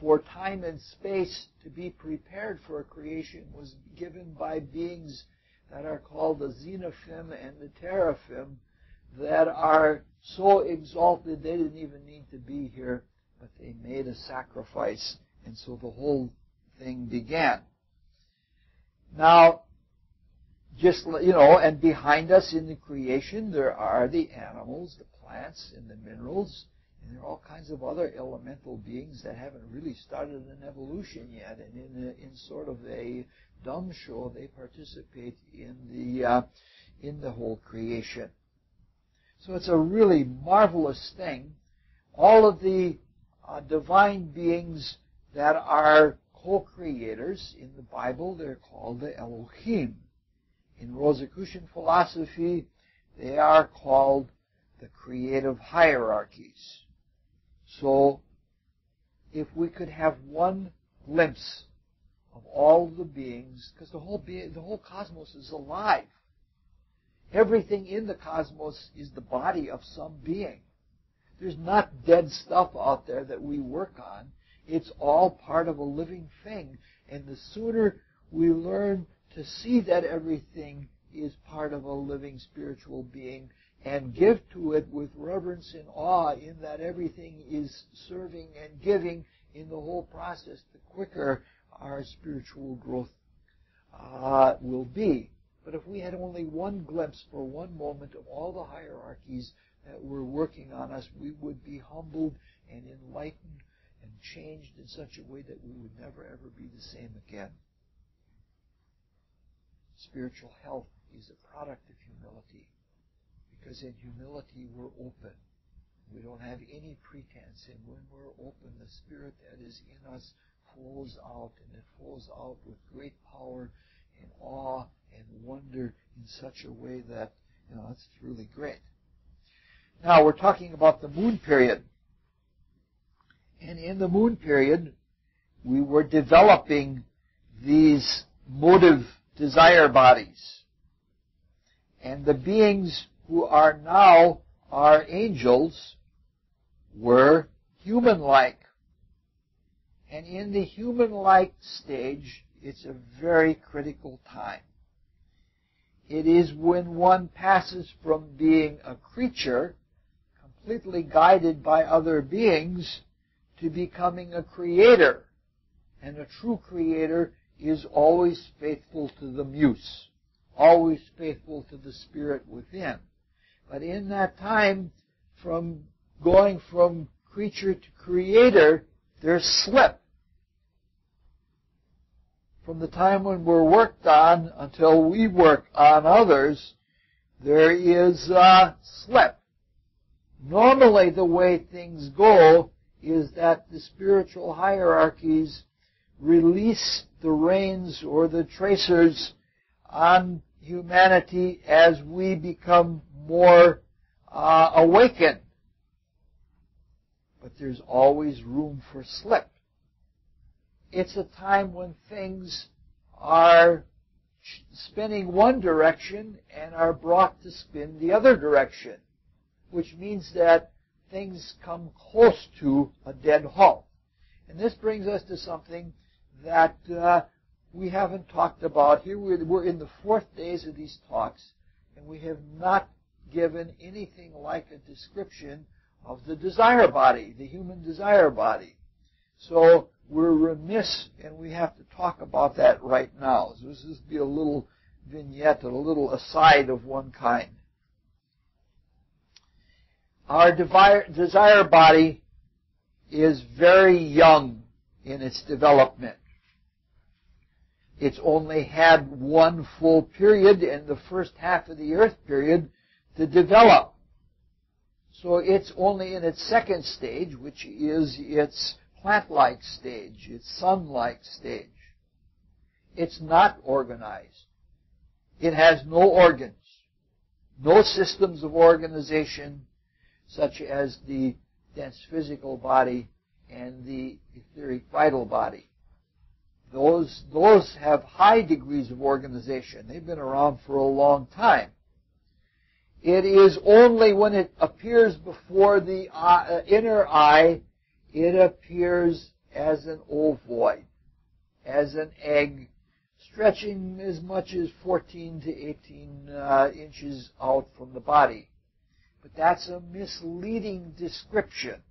for time and space to be prepared for creation was given by beings that are called the Xenophim and the Teraphim, that are so exalted they didn't even need to be here, but they made a sacrifice, and so the whole thing began. Now, just, you know, and behind us in the creation, there are the animals, the plants, and the minerals, and there are all kinds of other elemental beings that haven't really started an evolution yet, and in, a, in sort of a dumb show, they participate in the uh, in the whole creation. So it's a really marvelous thing. all of the uh, divine beings that are co-creators in the Bible, they're called the Elohim. In Rosicrucian philosophy, they are called the creative hierarchies. So, if we could have one glimpse of all the beings, because the whole be- the whole cosmos is alive. Everything in the cosmos is the body of some being. There's not dead stuff out there that we work on. It's all part of a living thing. And the sooner we learn to see that everything is part of a living spiritual being and give to it with reverence and awe in that everything is serving and giving in the whole process, the quicker our spiritual growth uh, will be. But if we had only one glimpse for one moment of all the hierarchies that were working on us, we would be humbled and enlightened and changed in such a way that we would never, ever be the same again. Spiritual health is a product of humility, because in humility we're open. We don't have any pretense, and when we're open, the spirit that is in us flows out, and it flows out with great power and awe and wonder in such a way that, you know, it's really great. Now, we're talking about the moon period. And in the moon period, we were developing these motive desire bodies. And the beings who are now our angels were human-like. And in the human-like stage, it's a very critical time. It is when one passes from being a creature, completely guided by other beings, to becoming a creator. And a true creator is always faithful to the muse, always faithful to the spirit within. But in that time, from going from creature to creator, there's slip. From the time when we're worked on until we work on others, there is uh, slip. Normally the way things go is that the spiritual hierarchies release the reins or the tracers on humanity as we become more uh, awakened. But there's always room for slip. It's a time when things are spinning one direction and are brought to spin the other direction, which means that things come close to a dead halt. And this brings us to something that uh, we haven't talked about here. We're, we're in the fourth days of these talks, and we have not given anything like a description of the desire body, the human desire body. So we're remiss, and we have to talk about that right now. So this will be a little vignette, a little aside of one kind. Our desire body is very young in its development. It's only had one full period in the first half of the earth period to develop. So it's only in its second stage, which is its plant-like stage, its sun-like stage. It's not organized. It has no organs, no systems of organization, such as the dense physical body and the etheric vital body. Those, those have high degrees of organization. They've been around for a long time. It is only when it appears before the uh, inner eye, it appears as an ovoid, as an egg, stretching as much as fourteen to eighteen uh, inches out from the body. But that's a misleading description.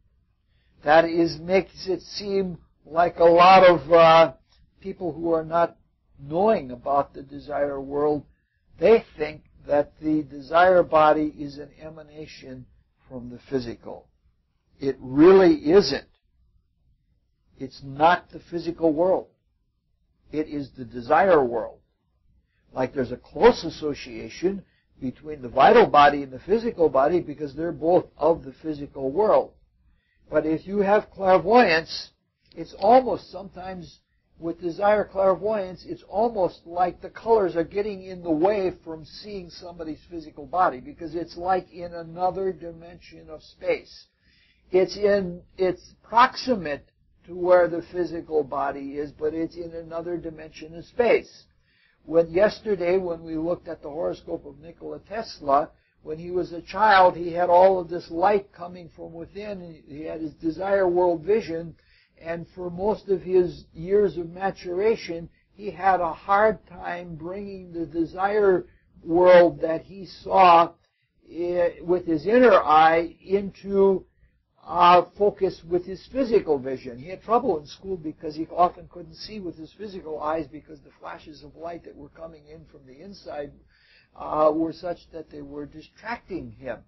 That is makes it seem like a lot of uh, people who are not knowing about the desire world, they think that the desire body is an emanation from the physical. It really isn't. It's not the physical world. It is the desire world. Like there's a close association between the vital body and the physical body because they're both of the physical world. But if you have clairvoyance, it's almost sometimes with desire clairvoyance, it's almost like the colors are getting in the way from seeing somebody's physical body, because it's like in another dimension of space. It's in, it's proximate to where the physical body is, but it's in another dimension of space. When yesterday, when we looked at the horoscope of Nikola Tesla, when he was a child, he had all of this light coming from within. He had his desire world vision, and for most of his years of maturation, he had a hard time bringing the desire world that he saw with his inner eye into Uh, focus with his physical vision. He had trouble in school because he often couldn't see with his physical eyes, because the flashes of light that were coming in from the inside uh, were such that they were distracting him.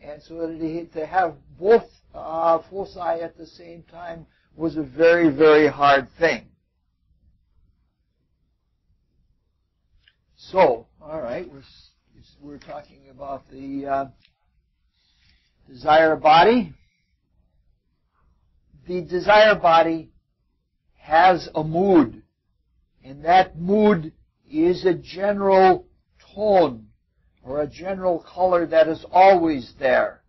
And so that he, to have both uh, foci at the same time was a very, very hard thing. So, all right, we're, we're talking about the uh, desire body. The desire body has a mood, and that mood is a general tone or a general color that is always there.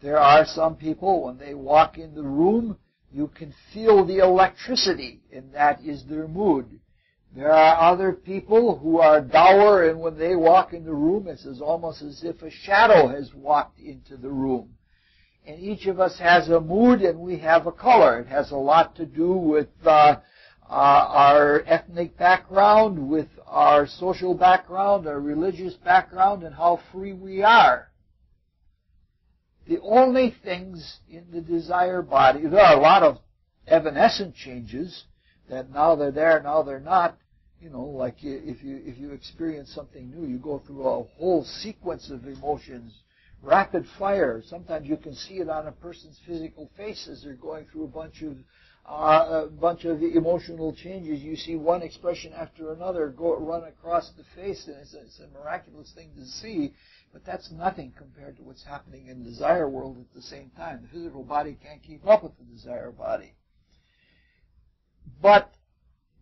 There are some people, when they walk in the room, you can feel the electricity, and that is their mood. There are other people who are dour, and when they walk in the room, it's almost as if a shadow has walked into the room. And each of us has a mood, and we have a color. It has a lot to do with uh, uh, our ethnic background, with our social background, our religious background, and how free we are. The only things in the desire body, there are a lot of evanescent changes that now they're there, now they're not. You know, like if you, if you experience something new, you go through a whole sequence of emotions. Rapid fire. Sometimes you can see it on a person's physical face as they're going through a bunch of uh, a bunch of emotional changes. You see one expression after another go run across the face, and it's, it's a miraculous thing to see. But that's nothing compared to what's happening in the desire world at the same time. The physical body can't keep up with the desire body. But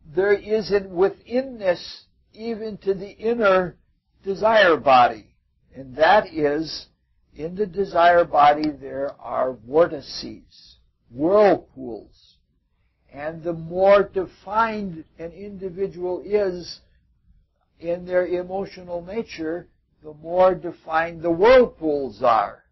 there isn't within this even to the inner desire body, and that is, in the desire body, there are vortices, whirlpools. And the more defined an individual is in their emotional nature, the more defined the whirlpools are.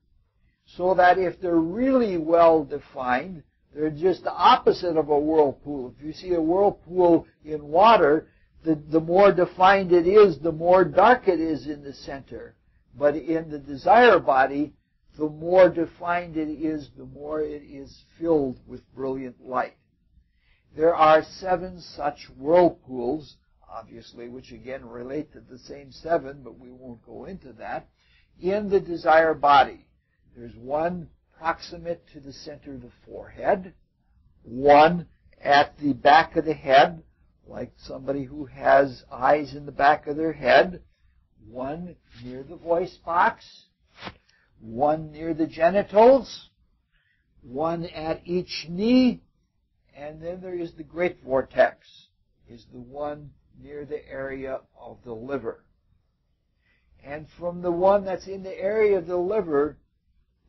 So that if they're really well defined, they're just the opposite of a whirlpool. If you see a whirlpool in water, the, the more defined it is, the more dark it is in the center. But in the desire body, the more defined it is, the more it is filled with brilliant light. There are seven such whirlpools, obviously, which again relate to the same seven, but we won't go into that, in the desire body. There's one proximate to the center of the forehead, one at the back of the head, like somebody who has eyes in the back of their head, one near the voice box, one near the genitals, one at each knee, and then there is the great vortex, is the one near the area of the liver. And from the one that's in the area of the liver,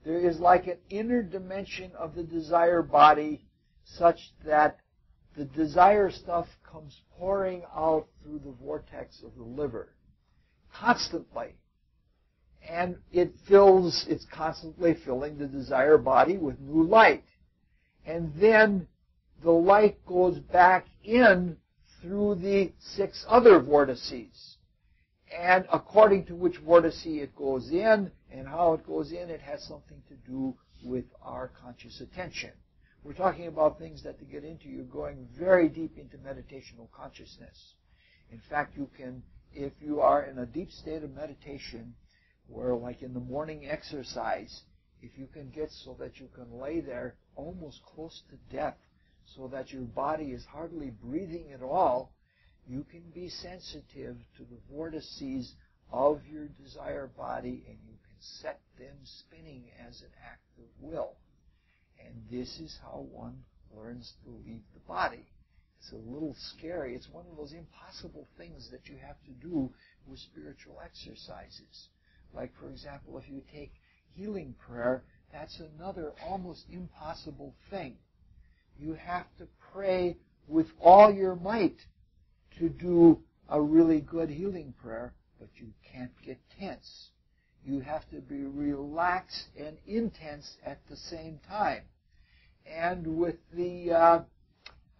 there is like an inner dimension of the desire body such that the desire stuff comes pouring out through the vortex of the liver. Constantly, and it fills, it's constantly filling the desire body with new light. And then the light goes back in through the six other vortices. And according to which vortice it goes in and how it goes in, it has something to do with our conscious attention. We're talking about things that to get into, you're going very deep into meditational consciousness. In fact, you can, if you are in a deep state of meditation, where like in the morning exercise, if you can get so that you can lay there almost close to death, so that your body is hardly breathing at all, you can be sensitive to the vortices of your desire body, and you can set them spinning as an act of will. And this is how one learns to leave the body. It's a little scary. It's one of those impossible things that you have to do with spiritual exercises. Like, for example, if you take healing prayer, that's another almost impossible thing. You have to pray with all your might to do a really good healing prayer, but you can't get tense. You have to be relaxed and intense at the same time. And with the uh,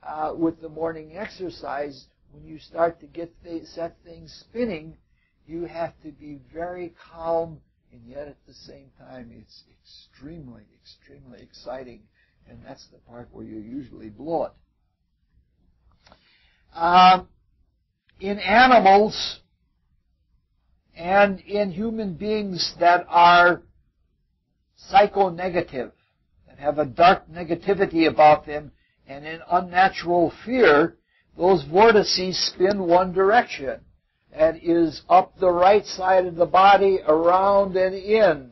uh, with the morning exercise, when you start to get th- set things spinning, you have to be very calm, and yet at the same time, it's extremely, extremely exciting, and that's the part where you usually blow it. Uh, in animals and in human beings that are psychonegative, that have a dark negativity about them, and in unnatural fear, those vortices spin one direction. That is up the right side of the body, around and in.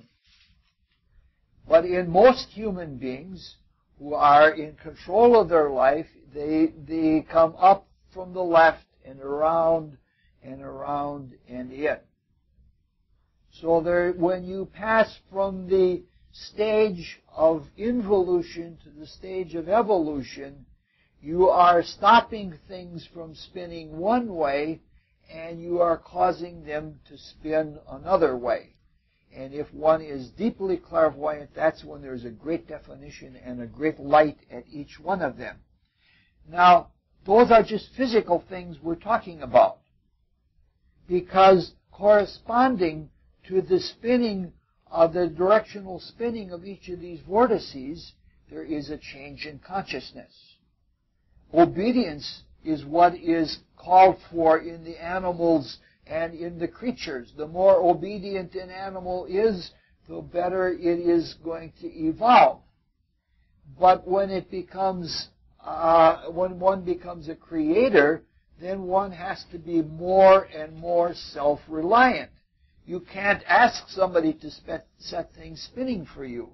But in most human beings who are in control of their life, they they come up from the left and around and around and in. So there, when you pass from the stage of involution to the stage of evolution, you are stopping things from spinning one way, and you are causing them to spin another way. And if one is deeply clairvoyant, that's when there's a great definition and a great light at each one of them. Now, those are just physical things we're talking about, because corresponding to the spinning of the directional spinning of each of these vortices, there is a change in consciousness. Obedience is what is called for in the animals and in the creatures. The more obedient an animal is, the better it is going to evolve. But when it becomes, uh, when one becomes a creator, then one has to be more and more self-reliant. You can't ask somebody to set, set things spinning for you.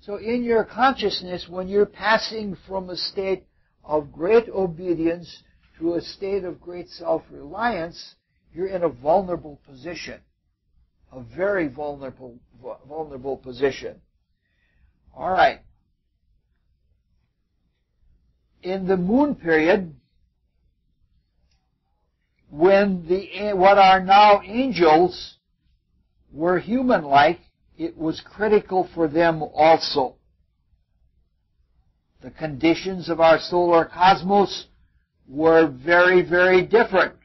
So in your consciousness, when you're passing from a state of great obedience to a state of great self-reliance, you're in a vulnerable position, a very vulnerable vulnerable position. All right. In the moon period, when the what are now angels were human-like, it was critical for them also. The conditions of our solar cosmos were very, very different.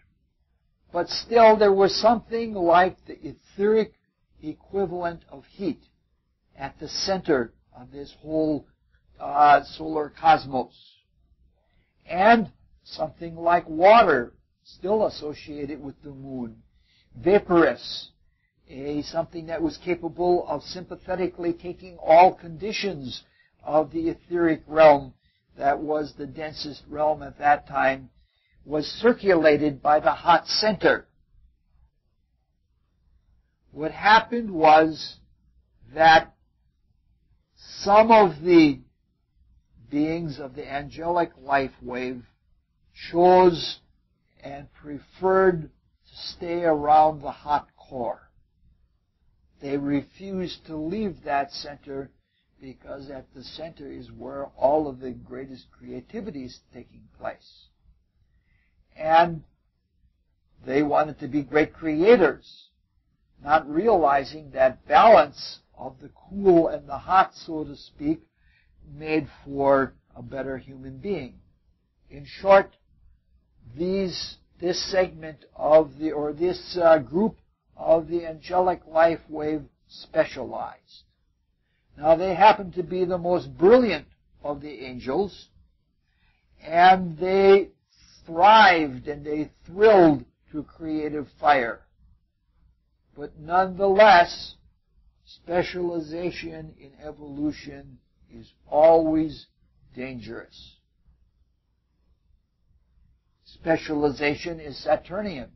But still, there was something like the etheric equivalent of heat at the center of this whole uh, solar cosmos. And something like water, still associated with the moon, vaporous, a, something that was capable of sympathetically taking all conditions of the etheric realm, that was the densest realm at that time, was circulated by the hot center. What happened was that some of the beings of the angelic life wave chose and preferred to stay around the hot core. They refused to leave that center, because at the center is where all of the greatest creativity is taking place. And they wanted to be great creators, not realizing that balance of the cool and the hot, so to speak, made for a better human being. In short, these this segment of the, or this uh, group of the angelic life wave specialized. Now, they happened to be the most brilliant of the angels, and they thrived and they thrilled to creative fire. But nonetheless, specialization in evolution is always dangerous. Specialization is Saturnian,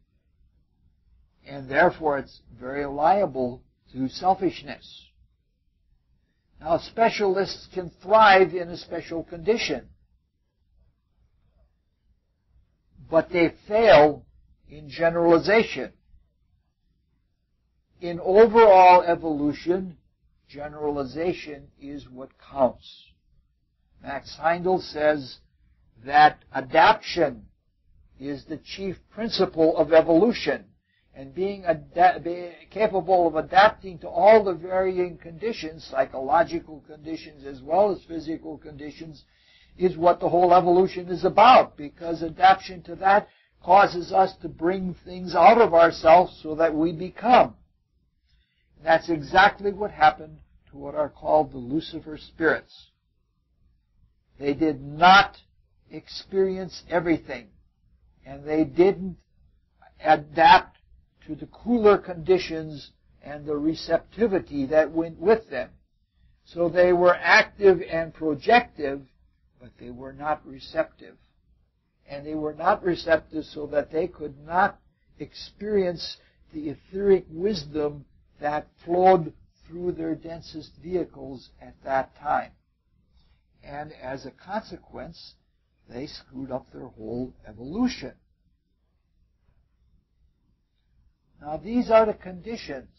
and therefore it's very liable to selfishness. Now, specialists can thrive in a special condition, but they fail in generalization. In overall evolution, generalization is what counts. Max Heindel says that adaptation is the chief principle of evolution, and being be capable of adapting to all the varying conditions, psychological conditions as well as physical conditions, is what the whole evolution is about, because adaptation to that causes us to bring things out of ourselves so that we become. And that's exactly what happened to what are called the Lucifer spirits. They did not experience everything, and they didn't adapt to the cooler conditions and the receptivity that went with them. So they were active and projective, but they were not receptive. And they were not receptive so that they could not experience the etheric wisdom that flowed through their densest vehicles at that time. And as a consequence, they screwed up their whole evolution. Now, these are the conditions.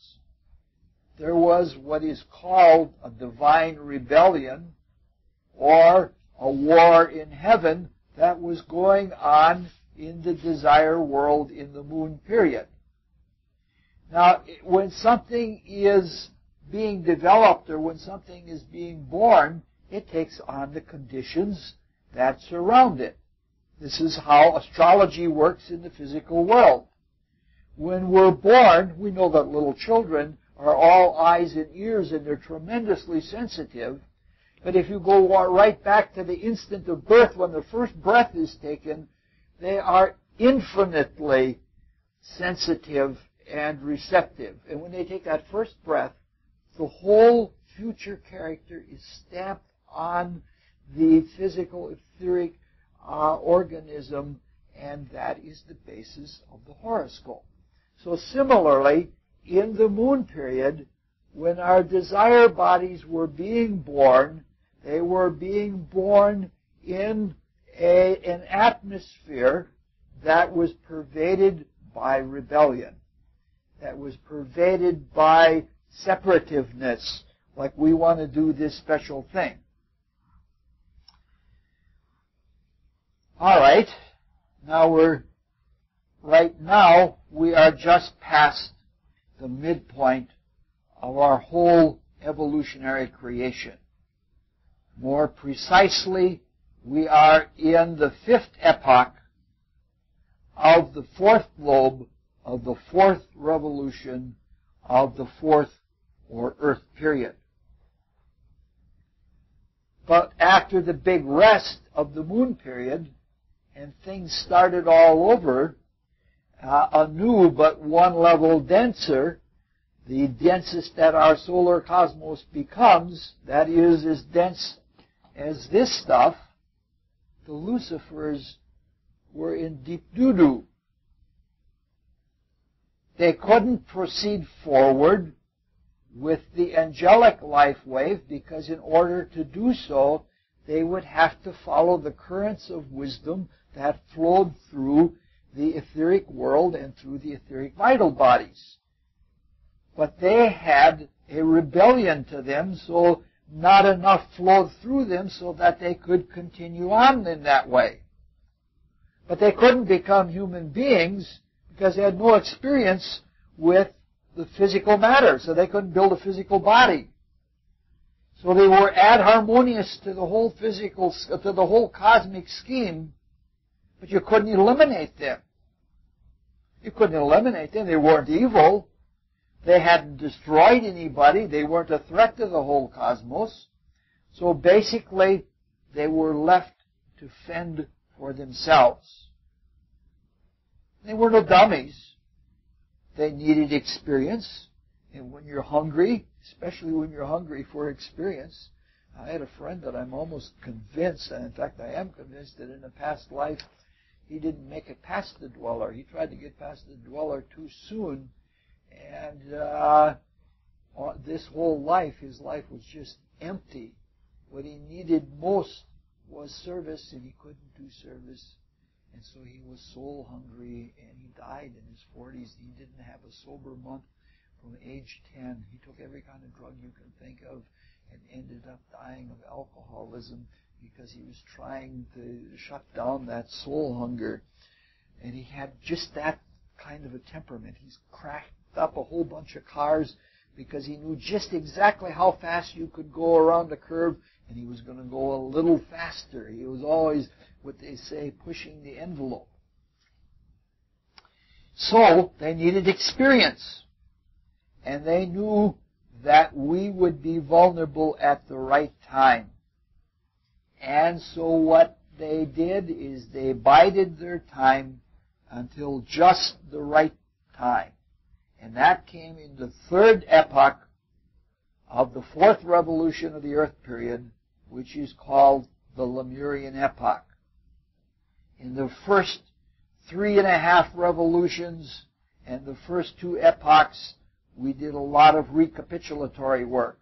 There was what is called a divine rebellion, or a war in heaven, that was going on in the desire world in the moon period. Now, when something is being developed or when something is being born, it takes on the conditions that surround it. This is how astrology works in the physical world. When we're born, we know that little children are all eyes and ears, and they're tremendously sensitive. But if you go right back to the instant of birth, when the first breath is taken, they are infinitely sensitive and receptive. And when they take that first breath, the whole future character is stamped on the physical, etheric uh, organism, and that is the basis of the horoscope. So similarly, in the moon period, when our desire bodies were being born, they were being born in a, an atmosphere that was pervaded by rebellion, that was pervaded by separativeness, like we want to do this special thing. All right, now we're, right now, we are just past the midpoint of our whole evolutionary creation. More precisely, we are in the fifth epoch of the fourth lobe of the fourth revolution of the fourth or earth period. But after the big rest of the moon period, and things started all over, uh, anew but one level denser, the densest that our solar cosmos becomes, that is as dense as this stuff, the Lucifers were in deep doo-doo. They couldn't proceed forward with the angelic life wave, because in order to do so, they would have to follow the currents of wisdom that flowed through the etheric world and through the etheric vital bodies. But they had a rebellion to them, so not enough flowed through them so that they could continue on in that way. But they couldn't become human beings because they had no experience with the physical matter, so they couldn't build a physical body. So they were adharmonious to the whole physical, to the whole cosmic scheme, but you couldn't eliminate them. You couldn't eliminate them. They weren't evil. They hadn't destroyed anybody. They weren't a threat to the whole cosmos. So basically, they were left to fend for themselves. They were no dummies. They needed experience. And when you're hungry, especially when you're hungry for experience, I had a friend that I'm almost convinced, and in fact I am convinced, that in a past life he didn't make it past the dweller. He tried to get past the dweller too soon. And uh, this whole life, his life was just empty. What he needed most was service, and he couldn't do service. And so he was soul hungry, and he died in his forties. He didn't have a sober month from age ten. He took every kind of drug you can think of and ended up dying of alcoholism because he was trying to shut down that soul hunger. And he had just that kind of a temperament. He's cracked up a whole bunch of cars because he knew just exactly how fast you could go around a curve, and he was going to go a little faster. He was always, what they say, pushing the envelope. So they needed experience, and they knew that we would be vulnerable at the right time. And so what they did is they bided their time until just the right time. And that came in the third epoch of the fourth revolution of the Earth period, which is called the Lemurian epoch. In the first three and a half revolutions and the first two epochs, we did a lot of recapitulatory work.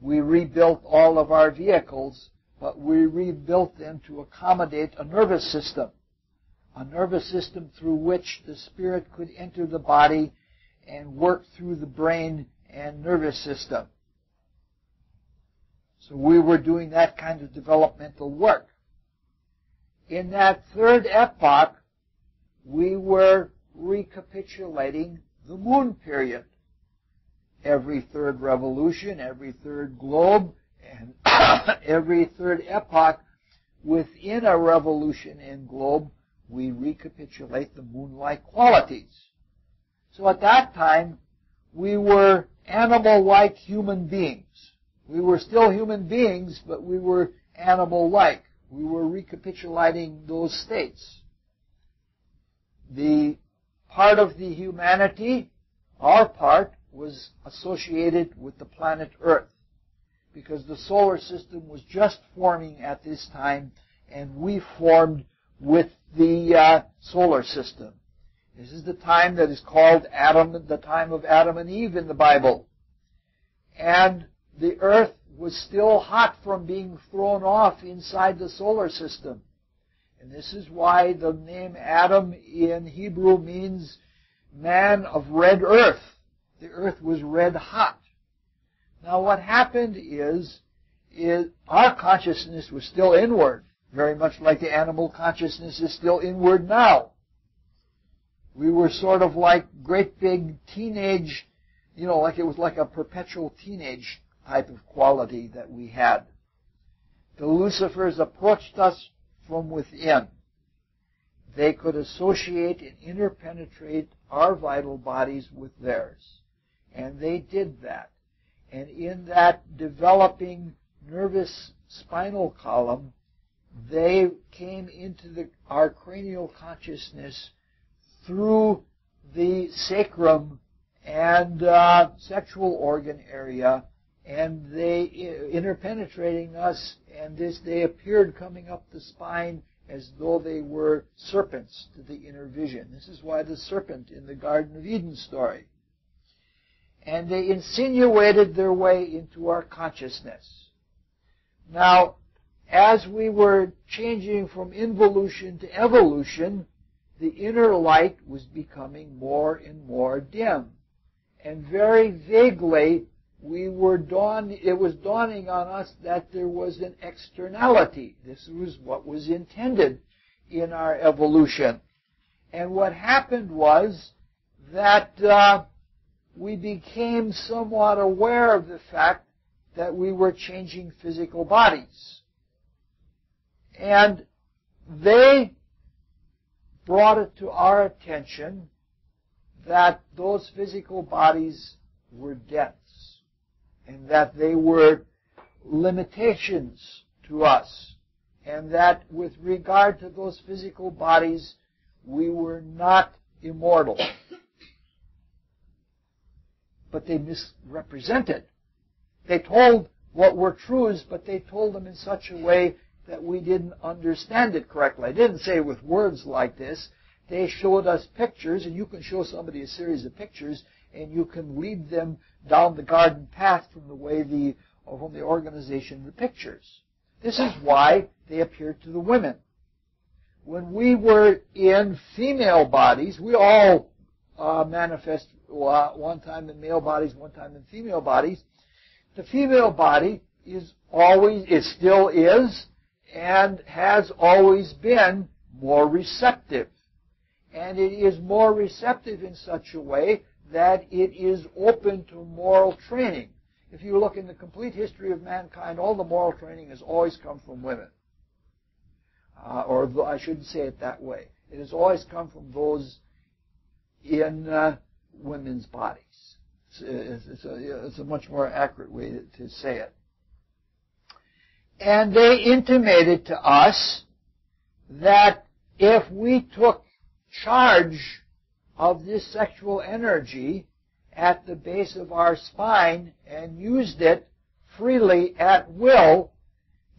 We rebuilt all of our vehicles, but we rebuilt them to accommodate a nervous system, a nervous system through which the spirit could enter the body and work through the brain and nervous system. So we were doing that kind of developmental work. In that third epoch, we were recapitulating the moon period. Every third revolution, every third globe, and every third epoch, within a revolution and globe, we recapitulate the moon-like qualities. So at that time, we were animal-like human beings. We were still human beings, but we were animal-like. We were recapitulating those states. The part of the humanity, our part, was associated with the planet Earth, because the solar system was just forming at this time, and we formed with the uh, solar system. This is the time that is called Adam, the time of Adam and Eve in the Bible. And the Earth was still hot from being thrown off inside the solar system. And this is why the name Adam in Hebrew means man of red earth. The earth was red hot. Now what happened is, is our consciousness was still inward, very much like the animal consciousness is still inward now. We were sort of like great big teenage, you know, like it was like a perpetual teenage type of quality that we had. The Lucifers approached us from within. They could associate and interpenetrate our vital bodies with theirs. And they did that. And in that developing nervous spinal column, they came into the, our cranial consciousness through the sacrum and uh, sexual organ area, and they interpenetrating us, and this they appeared coming up the spine as though they were serpents to the inner vision. This is why the serpent in the Garden of Eden story. And they insinuated their way into our consciousness. Now, as we were changing from involution to evolution, the inner light was becoming more and more dim. And very vaguely, we were dawn, it was dawning on us that there was an externality. This was what was intended in our evolution. And what happened was that uh, we became somewhat aware of the fact that we were changing physical bodies. And they brought it to our attention that those physical bodies were death, and that they were limitations to us, and that with regard to those physical bodies, we were not immortal. But they misrepresented. They told what were truths, but they told them in such a way that we didn't understand it correctly. I didn't say with words like this. They showed us pictures, and you can show somebody a series of pictures, and you can lead them down the garden path from the way the or whom the organization pictures. This is why they appeared to the women. When we were in female bodies, we all uh, manifest uh, one time in male bodies, one time in female bodies. The female body is always, it still is, and has always been more receptive. And it is more receptive in such a way that it is open to moral training. If you look in the complete history of mankind, all the moral training has always come from women. Uh, or th- I shouldn't say it that way. It has always come from those in uh, women's bodies. It's, it's, a, it's a much more accurate way to, to say it. And they intimated to us that if we took charge of this sexual energy at the base of our spine and used it freely at will,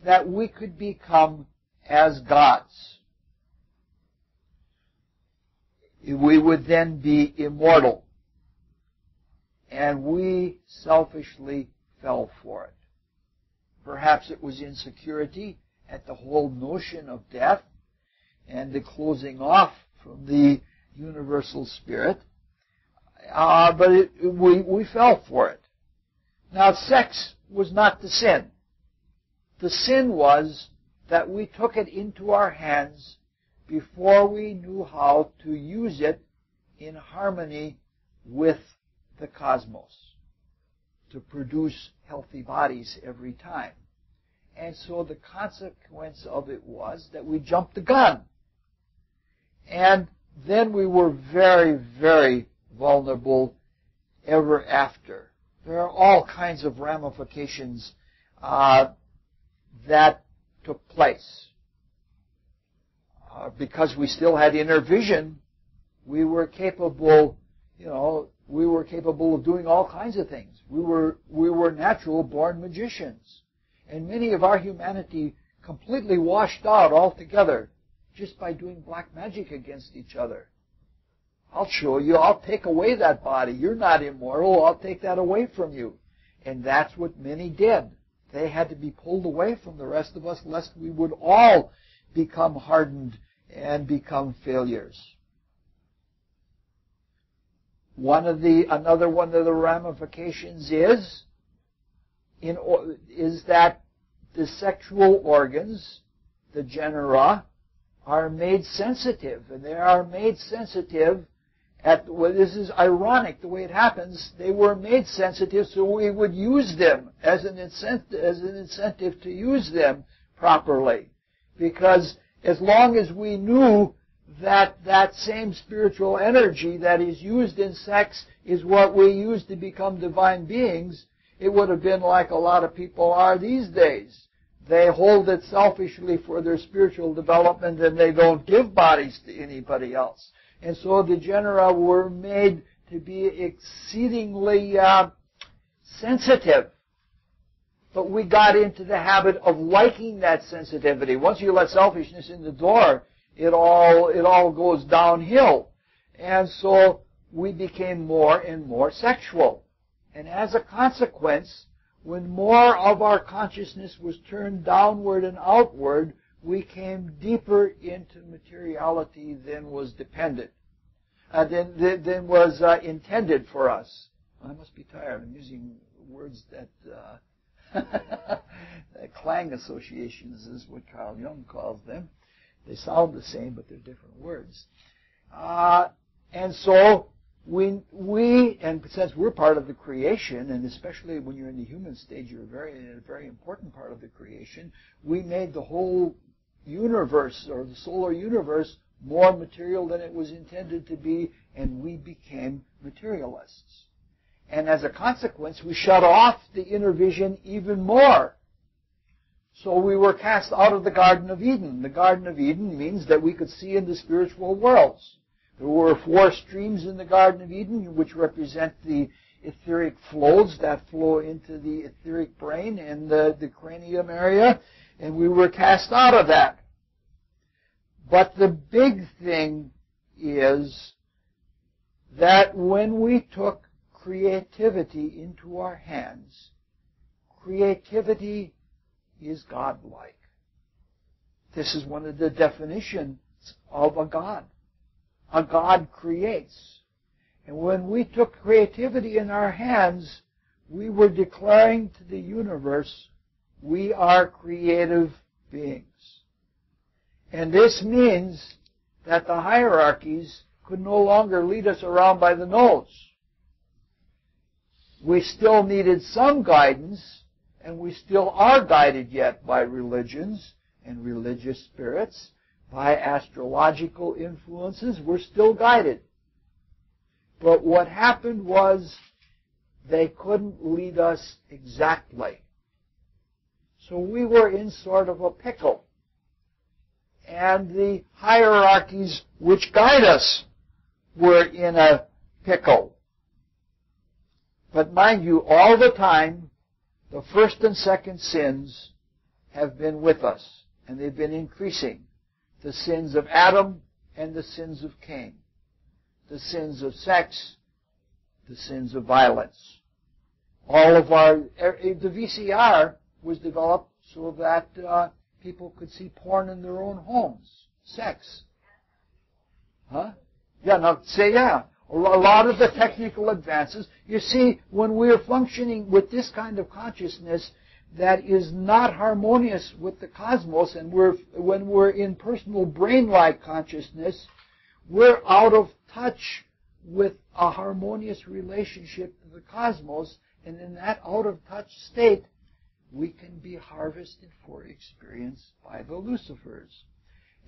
that we could become as gods. We would then be immortal. And we selfishly fell for it. Perhaps it was insecurity at the whole notion of death and the closing off from the universal spirit. Uh, but it, we, we fell for it. Now, sex was not the sin. The sin was that we took it into our hands before we knew how to use it in harmony with the cosmos to produce healthy bodies every time. And so the consequence of it was that we jumped the gun. And then we were very, very vulnerable ever after. There are all kinds of ramifications uh, that took place. Uh, because we still had inner vision, we were capable, you know, we were capable of doing all kinds of things. We were, we were natural born magicians. And many of our humanity completely washed out altogether just by doing black magic against each other. I'll show you, I'll take away that body. You're not immortal, I'll take that away from you. And that's what many did. They had to be pulled away from the rest of us lest we would all become hardened and become failures. One of the, another one of the ramifications is, in, is that the sexual organs, the genera, are made sensitive, and they are made sensitive at, well, this is ironic the way it happens, they were made sensitive so we would use them as an incentive, as an incentive to use them properly. Because as long as we knew that that same spiritual energy that is used in sex is what we use to become divine beings, it would have been like a lot of people are these days. They hold it selfishly for their spiritual development, and they don't give bodies to anybody else. And so the genera were made to be exceedingly uh, sensitive. But we got into the habit of liking that sensitivity. Once you let selfishness in the door, it all, it all goes downhill. And so we became more and more sexual. And as a consequence, when more of our consciousness was turned downward and outward, we came deeper into materiality than was dependent, uh, than, than, than was uh, intended for us. I must be tired. I'm using words that, uh, that clang associations is what Carl Jung calls them. They sound the same, but they're different words. Uh, and so, We, we, and since we're part of the creation, and especially when you're in the human stage, you're very, in a very important part of the creation, we made the whole universe, or the solar universe, more material than it was intended to be, and we became materialists. And as a consequence, we shut off the inner vision even more. So we were cast out of the Garden of Eden. The Garden of Eden means that we could see in the spiritual worlds. There were four streams in the Garden of Eden, which represent the etheric flows that flow into the etheric brain and the, the cranium area, and we were cast out of that. But the big thing is that when we took creativity into our hands, Creativity is godlike. This is one of the definitions of a god. A god creates. And when we took creativity in our hands, we were declaring to the universe, we are creative beings. And this means that the hierarchies could no longer lead us around by the nose. We still needed some guidance, and we still are guided yet by religions and religious spirits, by astrological influences. We're still guided. But what happened was they couldn't lead us exactly. So we were in sort of a pickle. And the hierarchies which guide us were in a pickle. But mind you, all the time, the first and second sins have been with us, and they've been increasing. The sins of Adam and the sins of Cain. The sins of sex, the sins of violence. All of our, the V C R was developed so that uh, people could see porn in their own homes. Sex. Huh? Yeah, now say yeah. A lot of the technical advances, you see, when we're functioning with this kind of consciousness that is not harmonious with the cosmos, and we're, when we're in personal brain-like consciousness, we're out of touch with a harmonious relationship to the cosmos, and in that out-of-touch state, we can be harvested for experience by the Lucifers.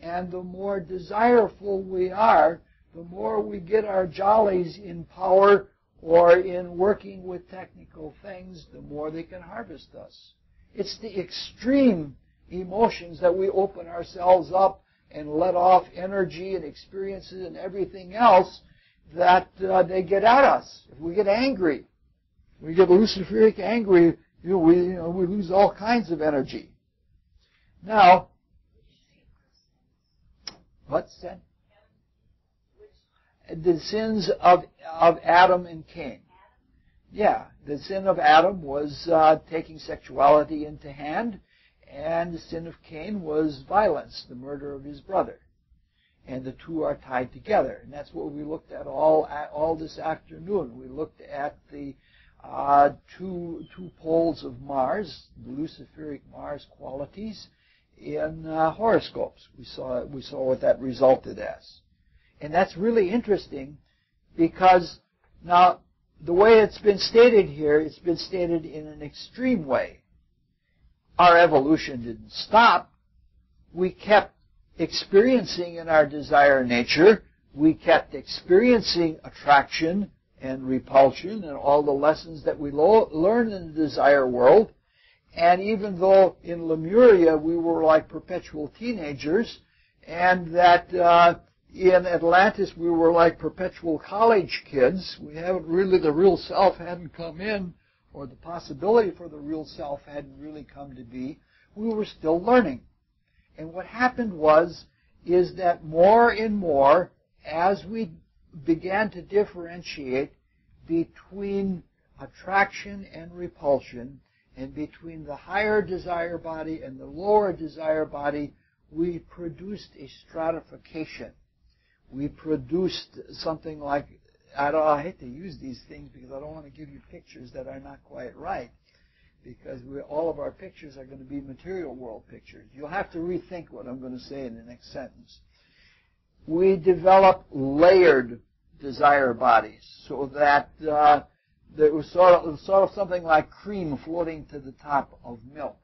And the more desireful we are, the more we get our jollies in power or in working with technical things, the more they can harvest us. It's the extreme emotions that we open ourselves up and let off energy and experiences and everything else that uh, they get at us. If we get angry, we get Luciferic angry, you know, we, you know, we lose all kinds of energy. Now, what's that? The sins of of Adam and Cain. Yeah, the sin of Adam was uh, taking sexuality into hand, and the sin of Cain was violence, the murder of his brother. And the two are tied together, and that's what we looked at all all this afternoon. We looked at the uh, two two poles of Mars, the Luciferic Mars qualities, in uh, horoscopes. We saw we saw what that resulted as. And that's really interesting because now the way it's been stated here, it's been stated in an extreme way. Our evolution didn't stop. We kept experiencing in our desire nature. We kept experiencing attraction and repulsion and all the lessons that we lo- learn in the desire world. And even though in Lemuria we were like perpetual teenagers and that... Uh, In Atlantis, we were like perpetual college kids. We haven't really, the real self hadn't come in, or the possibility for the real self hadn't really come to be. We were still learning. And what happened was, is that more and more, as we began to differentiate between attraction and repulsion, and between the higher desire body and the lower desire body, we produced a stratification. We produced something like, I, don't, I hate to use these things because I don't want to give you pictures that are not quite right, because we, all of our pictures are going to be material world pictures. You'll have to rethink what I'm going to say in the next sentence. We developed layered desire bodies so that uh, there was sort of, sort of something like cream floating to the top of milk,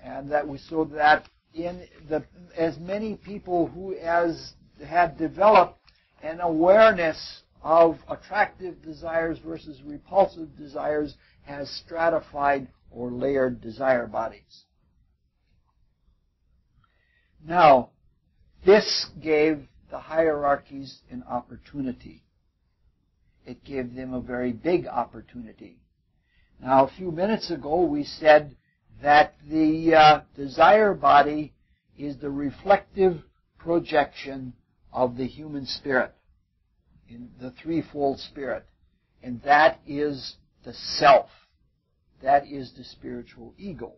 and that we so that in the as many people who as had developed an awareness of attractive desires versus repulsive desires has stratified or layered desire bodies. Now, this gave the hierarchies an opportunity. It gave them a very big opportunity. Now, a few minutes ago we said that the uh, desire body is the reflective projection of the human spirit, in the threefold spirit, and that is the self, That is the spiritual eagle.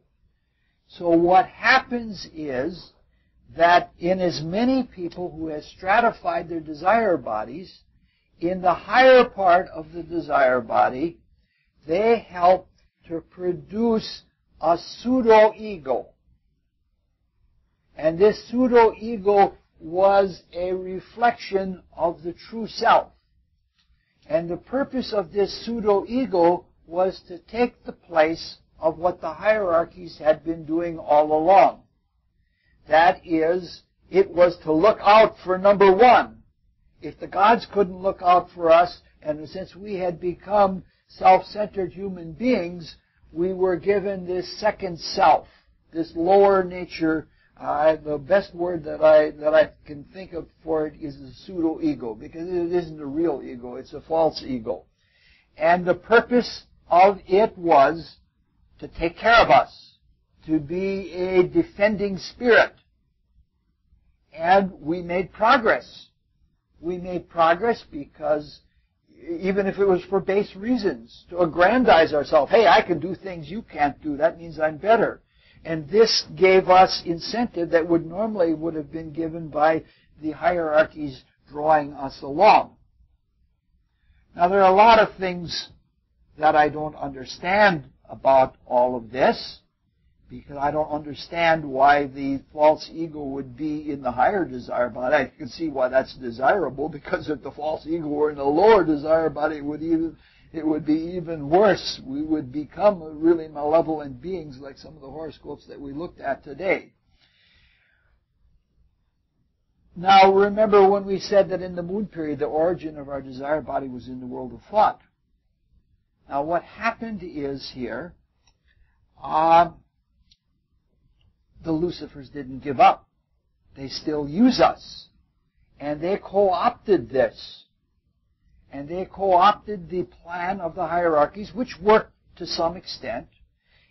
So what happens is that in as many people who have stratified their desire bodies, in the higher part of the desire body, they help to produce a pseudo-ego. And this pseudo-ego was a reflection of the true self. And the purpose of this pseudo-ego was to take the place of what the hierarchies had been doing all along. That is, it was to look out for number one. If the gods couldn't look out for us, and since we had become self-centered human beings, we were given this second self, this lower nature. Uh, the best word that I that I can think of for it is the pseudo-ego, because it isn't a real ego, it's a false ego. And the purpose of it was to take care of us, to be a defending spirit. And we made progress. We made progress because, even if it was for base reasons, to aggrandize ourselves, hey, I can do things you can't do, that means I'm better. And this gave us incentive that would normally would have been given by the hierarchies drawing us along. Now, there are a lot of things that I don't understand about all of this, because I don't understand why the false ego would be in the higher desire body. I can see why that's desirable, because if the false ego were in the lower desire body, it would even... it would be even worse. We would become really malevolent beings like some of the horoscopes that we looked at today. Now, remember when we said that in the moon period, the origin of our desire body was in the world of thought. Now, what happened is here, uh, the Lucifers didn't give up. They still use us. And they co-opted this. And they co-opted the plan of the hierarchies, which worked to some extent.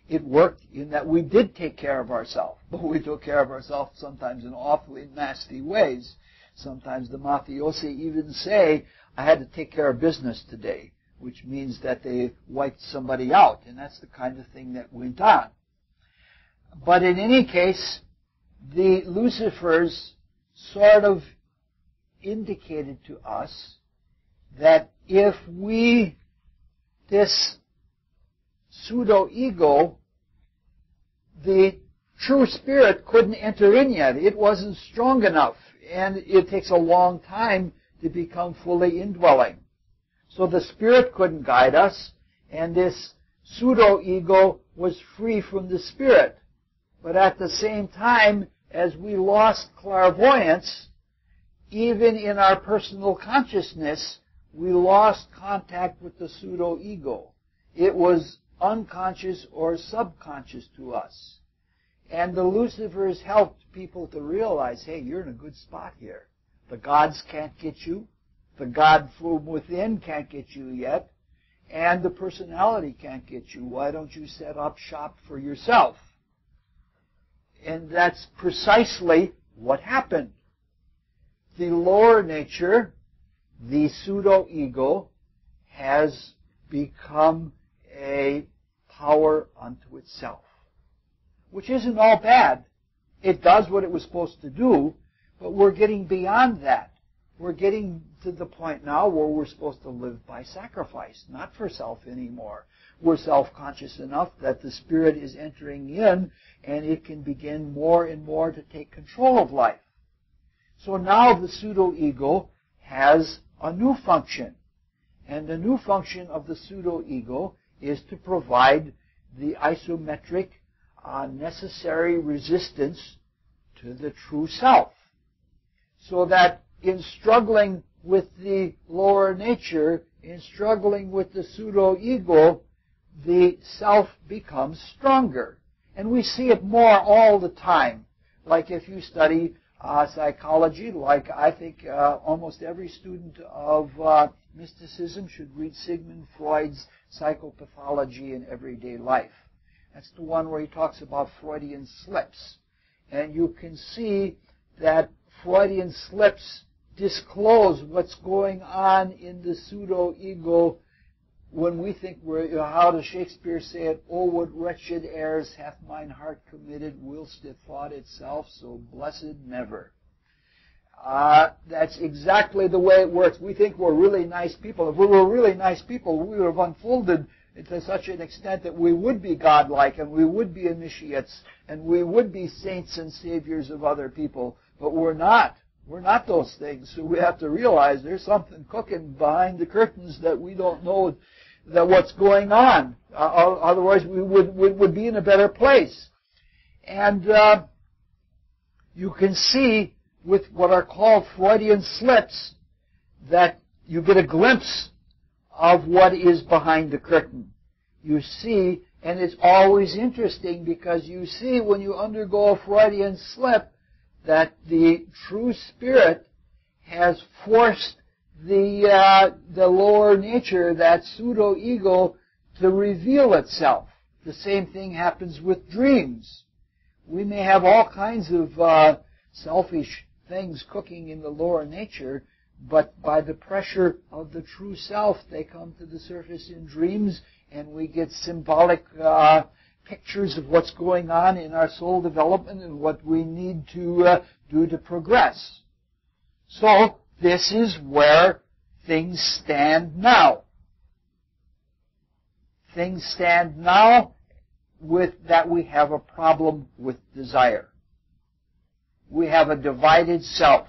It worked in that we did take care of ourselves, but we took care of ourselves sometimes in awfully nasty ways. Sometimes the mafiosi even say, I had to take care of business today, which means that they wiped somebody out, and that's the kind of thing that went on. But in any case, the Lucifers sort of indicated to us that if we, this pseudo-ego, the true spirit couldn't enter in yet. It wasn't strong enough, and it takes a long time to become fully indwelling. So the spirit couldn't guide us, and this pseudo-ego was free from the spirit. But at the same time, as we lost clairvoyance, even in our personal consciousness, we lost contact with the pseudo-ego. It was unconscious or subconscious to us. And the Lucifers helped people to realize, hey, you're in a good spot here. The gods can't get you. The god from within can't get you yet. And the personality can't get you. Why don't you set up shop for yourself? And that's precisely what happened. The lower nature, the pseudo-ego, has become a power unto itself, which isn't all bad. It does what it was supposed to do, but we're getting beyond that. We're getting to the point now where we're supposed to live by sacrifice, not for self anymore. We're self-conscious enough that the spirit is entering in, and it can begin more and more to take control of life. So now the pseudo-ego has a new function. And the new function of the pseudo-ego is to provide the isometric uh, necessary resistance to the true self. So that in struggling with the lower nature, in struggling with the pseudo-ego, the self becomes stronger. And we see it more all the time. Like if you study Uh, psychology, like I think uh, almost every student of uh, mysticism should read Sigmund Freud's Psychopathology in Everyday Life. That's the one where he talks about Freudian slips. And you can see that Freudian slips disclose what's going on in the pseudo-ego when we think we're, you know, how does Shakespeare say it? Oh, what wretched errors hath mine heart committed, whilst it thought itself so blessed never. Uh, that's exactly the way it works. We think we're really nice people. If we were really nice people, we would have unfolded to such an extent that we would be godlike, and we would be initiates, and we would be saints and saviors of other people. But we're not. We're not those things. So we have to realize there's something cooking behind the curtains that we don't know that what's going on. Uh, otherwise, we would, we would be in a better place. And uh, you can see with what are called Freudian slips that you get a glimpse of what is behind the curtain. You see, and it's always interesting because you see when you undergo a Freudian slip that the true spirit has forced the uh, the lower nature, that pseudo-ego, to reveal itself. The same thing happens with dreams. We may have all kinds of uh, selfish things cooking in the lower nature, but by the pressure of the true self, they come to the surface in dreams, and we get symbolic uh, pictures of what's going on in our soul development and what we need to uh, do to progress. So this is where things stand now. Things stand now with that we have a problem with desire. We have a divided self.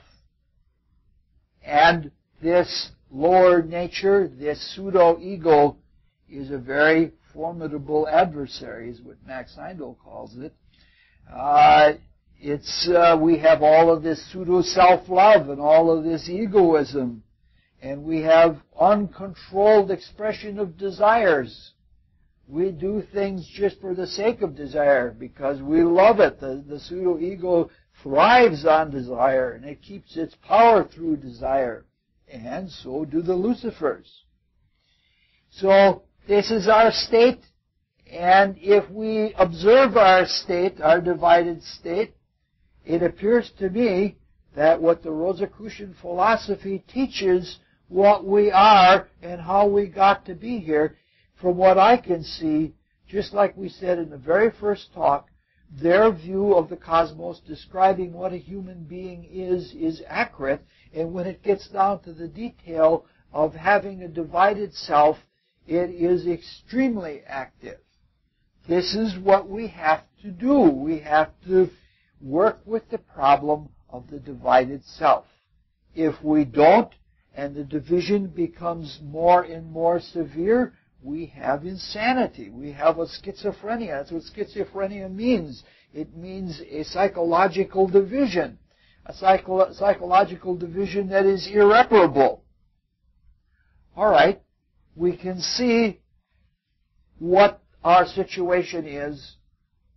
And this lower nature, this pseudo-ego, is a very formidable adversary, is what Max Heindel calls it. Uh, it's uh, we have all of this pseudo self-love and all of this egoism, and we have uncontrolled expression of desires. We do things just for the sake of desire because we love it. The, the pseudo ego thrives on desire, and it keeps its power through desire, and so do the Lucifers. So this is our state, and if we observe our state, our divided state, it appears to me that what the Rosicrucian philosophy teaches, what we are and how we got to be here, from what I can see, just like we said in the very first talk, their view of the cosmos describing what a human being is is accurate, and when it gets down to the detail of having a divided self, it is extremely active. This is what we have to do. We have to work with the problem of the divided self. If we don't, and the division becomes more and more severe, we have insanity. We have a schizophrenia. That's what schizophrenia means. It means a psychological division, a psycho psychological division that is irreparable. All right. We can see what our situation is.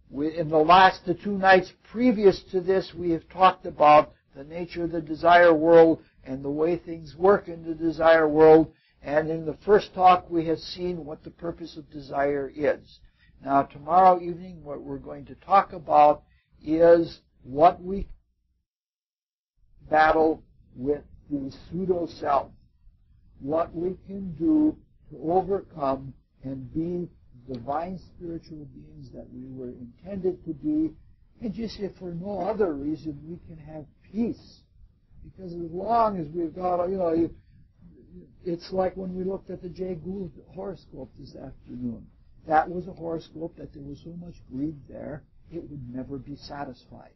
We, in the last the two nights previous to this, we have talked about the nature of the desire world and the way things work in the desire world. And in the first talk, we have seen what the purpose of desire is. Now, tomorrow evening, what we're going to talk about is what we battle with the pseudo-self, what we can do to overcome and be divine spiritual beings that we were intended to be. And just if for no other reason, we can have peace. Because as long as we've got, you know, it's like when we looked at the Jay Gould horoscope this afternoon. That was a horoscope that there was so much greed there, it would never be satisfied.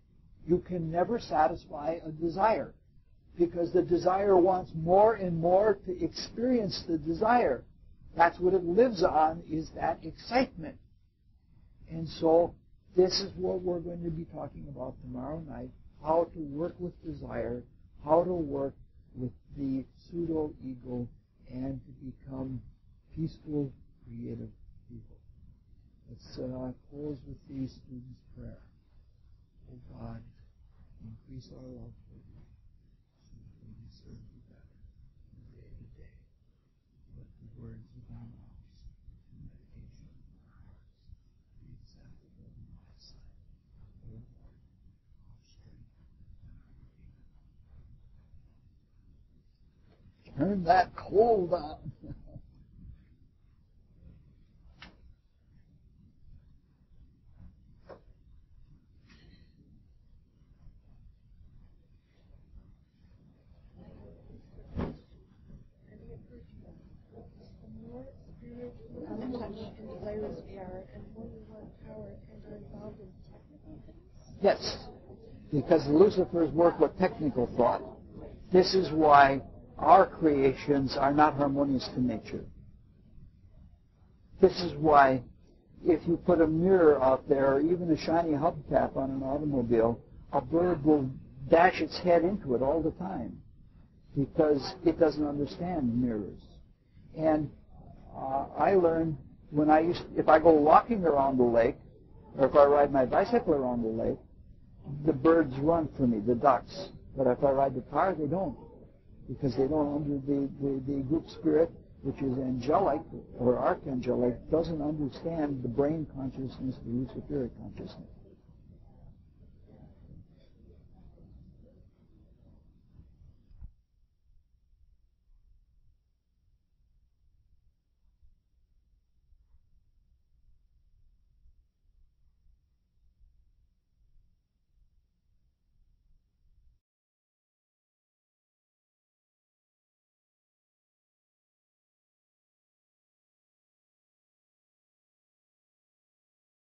You can never satisfy a desire, because the desire wants more and more to experience the desire. That's what it lives on, is that excitement. And so this is what we're going to be talking about tomorrow night, how to work with desire, how to work with the pseudo-ego, and to become peaceful, creative people. Let's uh, close with the students' prayer. Oh God, increase our love for you. Turn that cold on. Yes, because Lucifer's work with technical thought. This is why our creations are not harmonious to nature. This is why if you put a mirror out there, or even a shiny hubcap on an automobile, a bird will dash its head into it all the time because it doesn't understand mirrors. And uh, I learned when I used, if I go walking around the lake, or if I ride my bicycle around the lake, the birds run for me, the ducks. But if I ride the car, they don't, because they don't under the, the, the group spirit, which is angelic or archangelic, doesn't understand the brain consciousness, the Luciferic consciousness.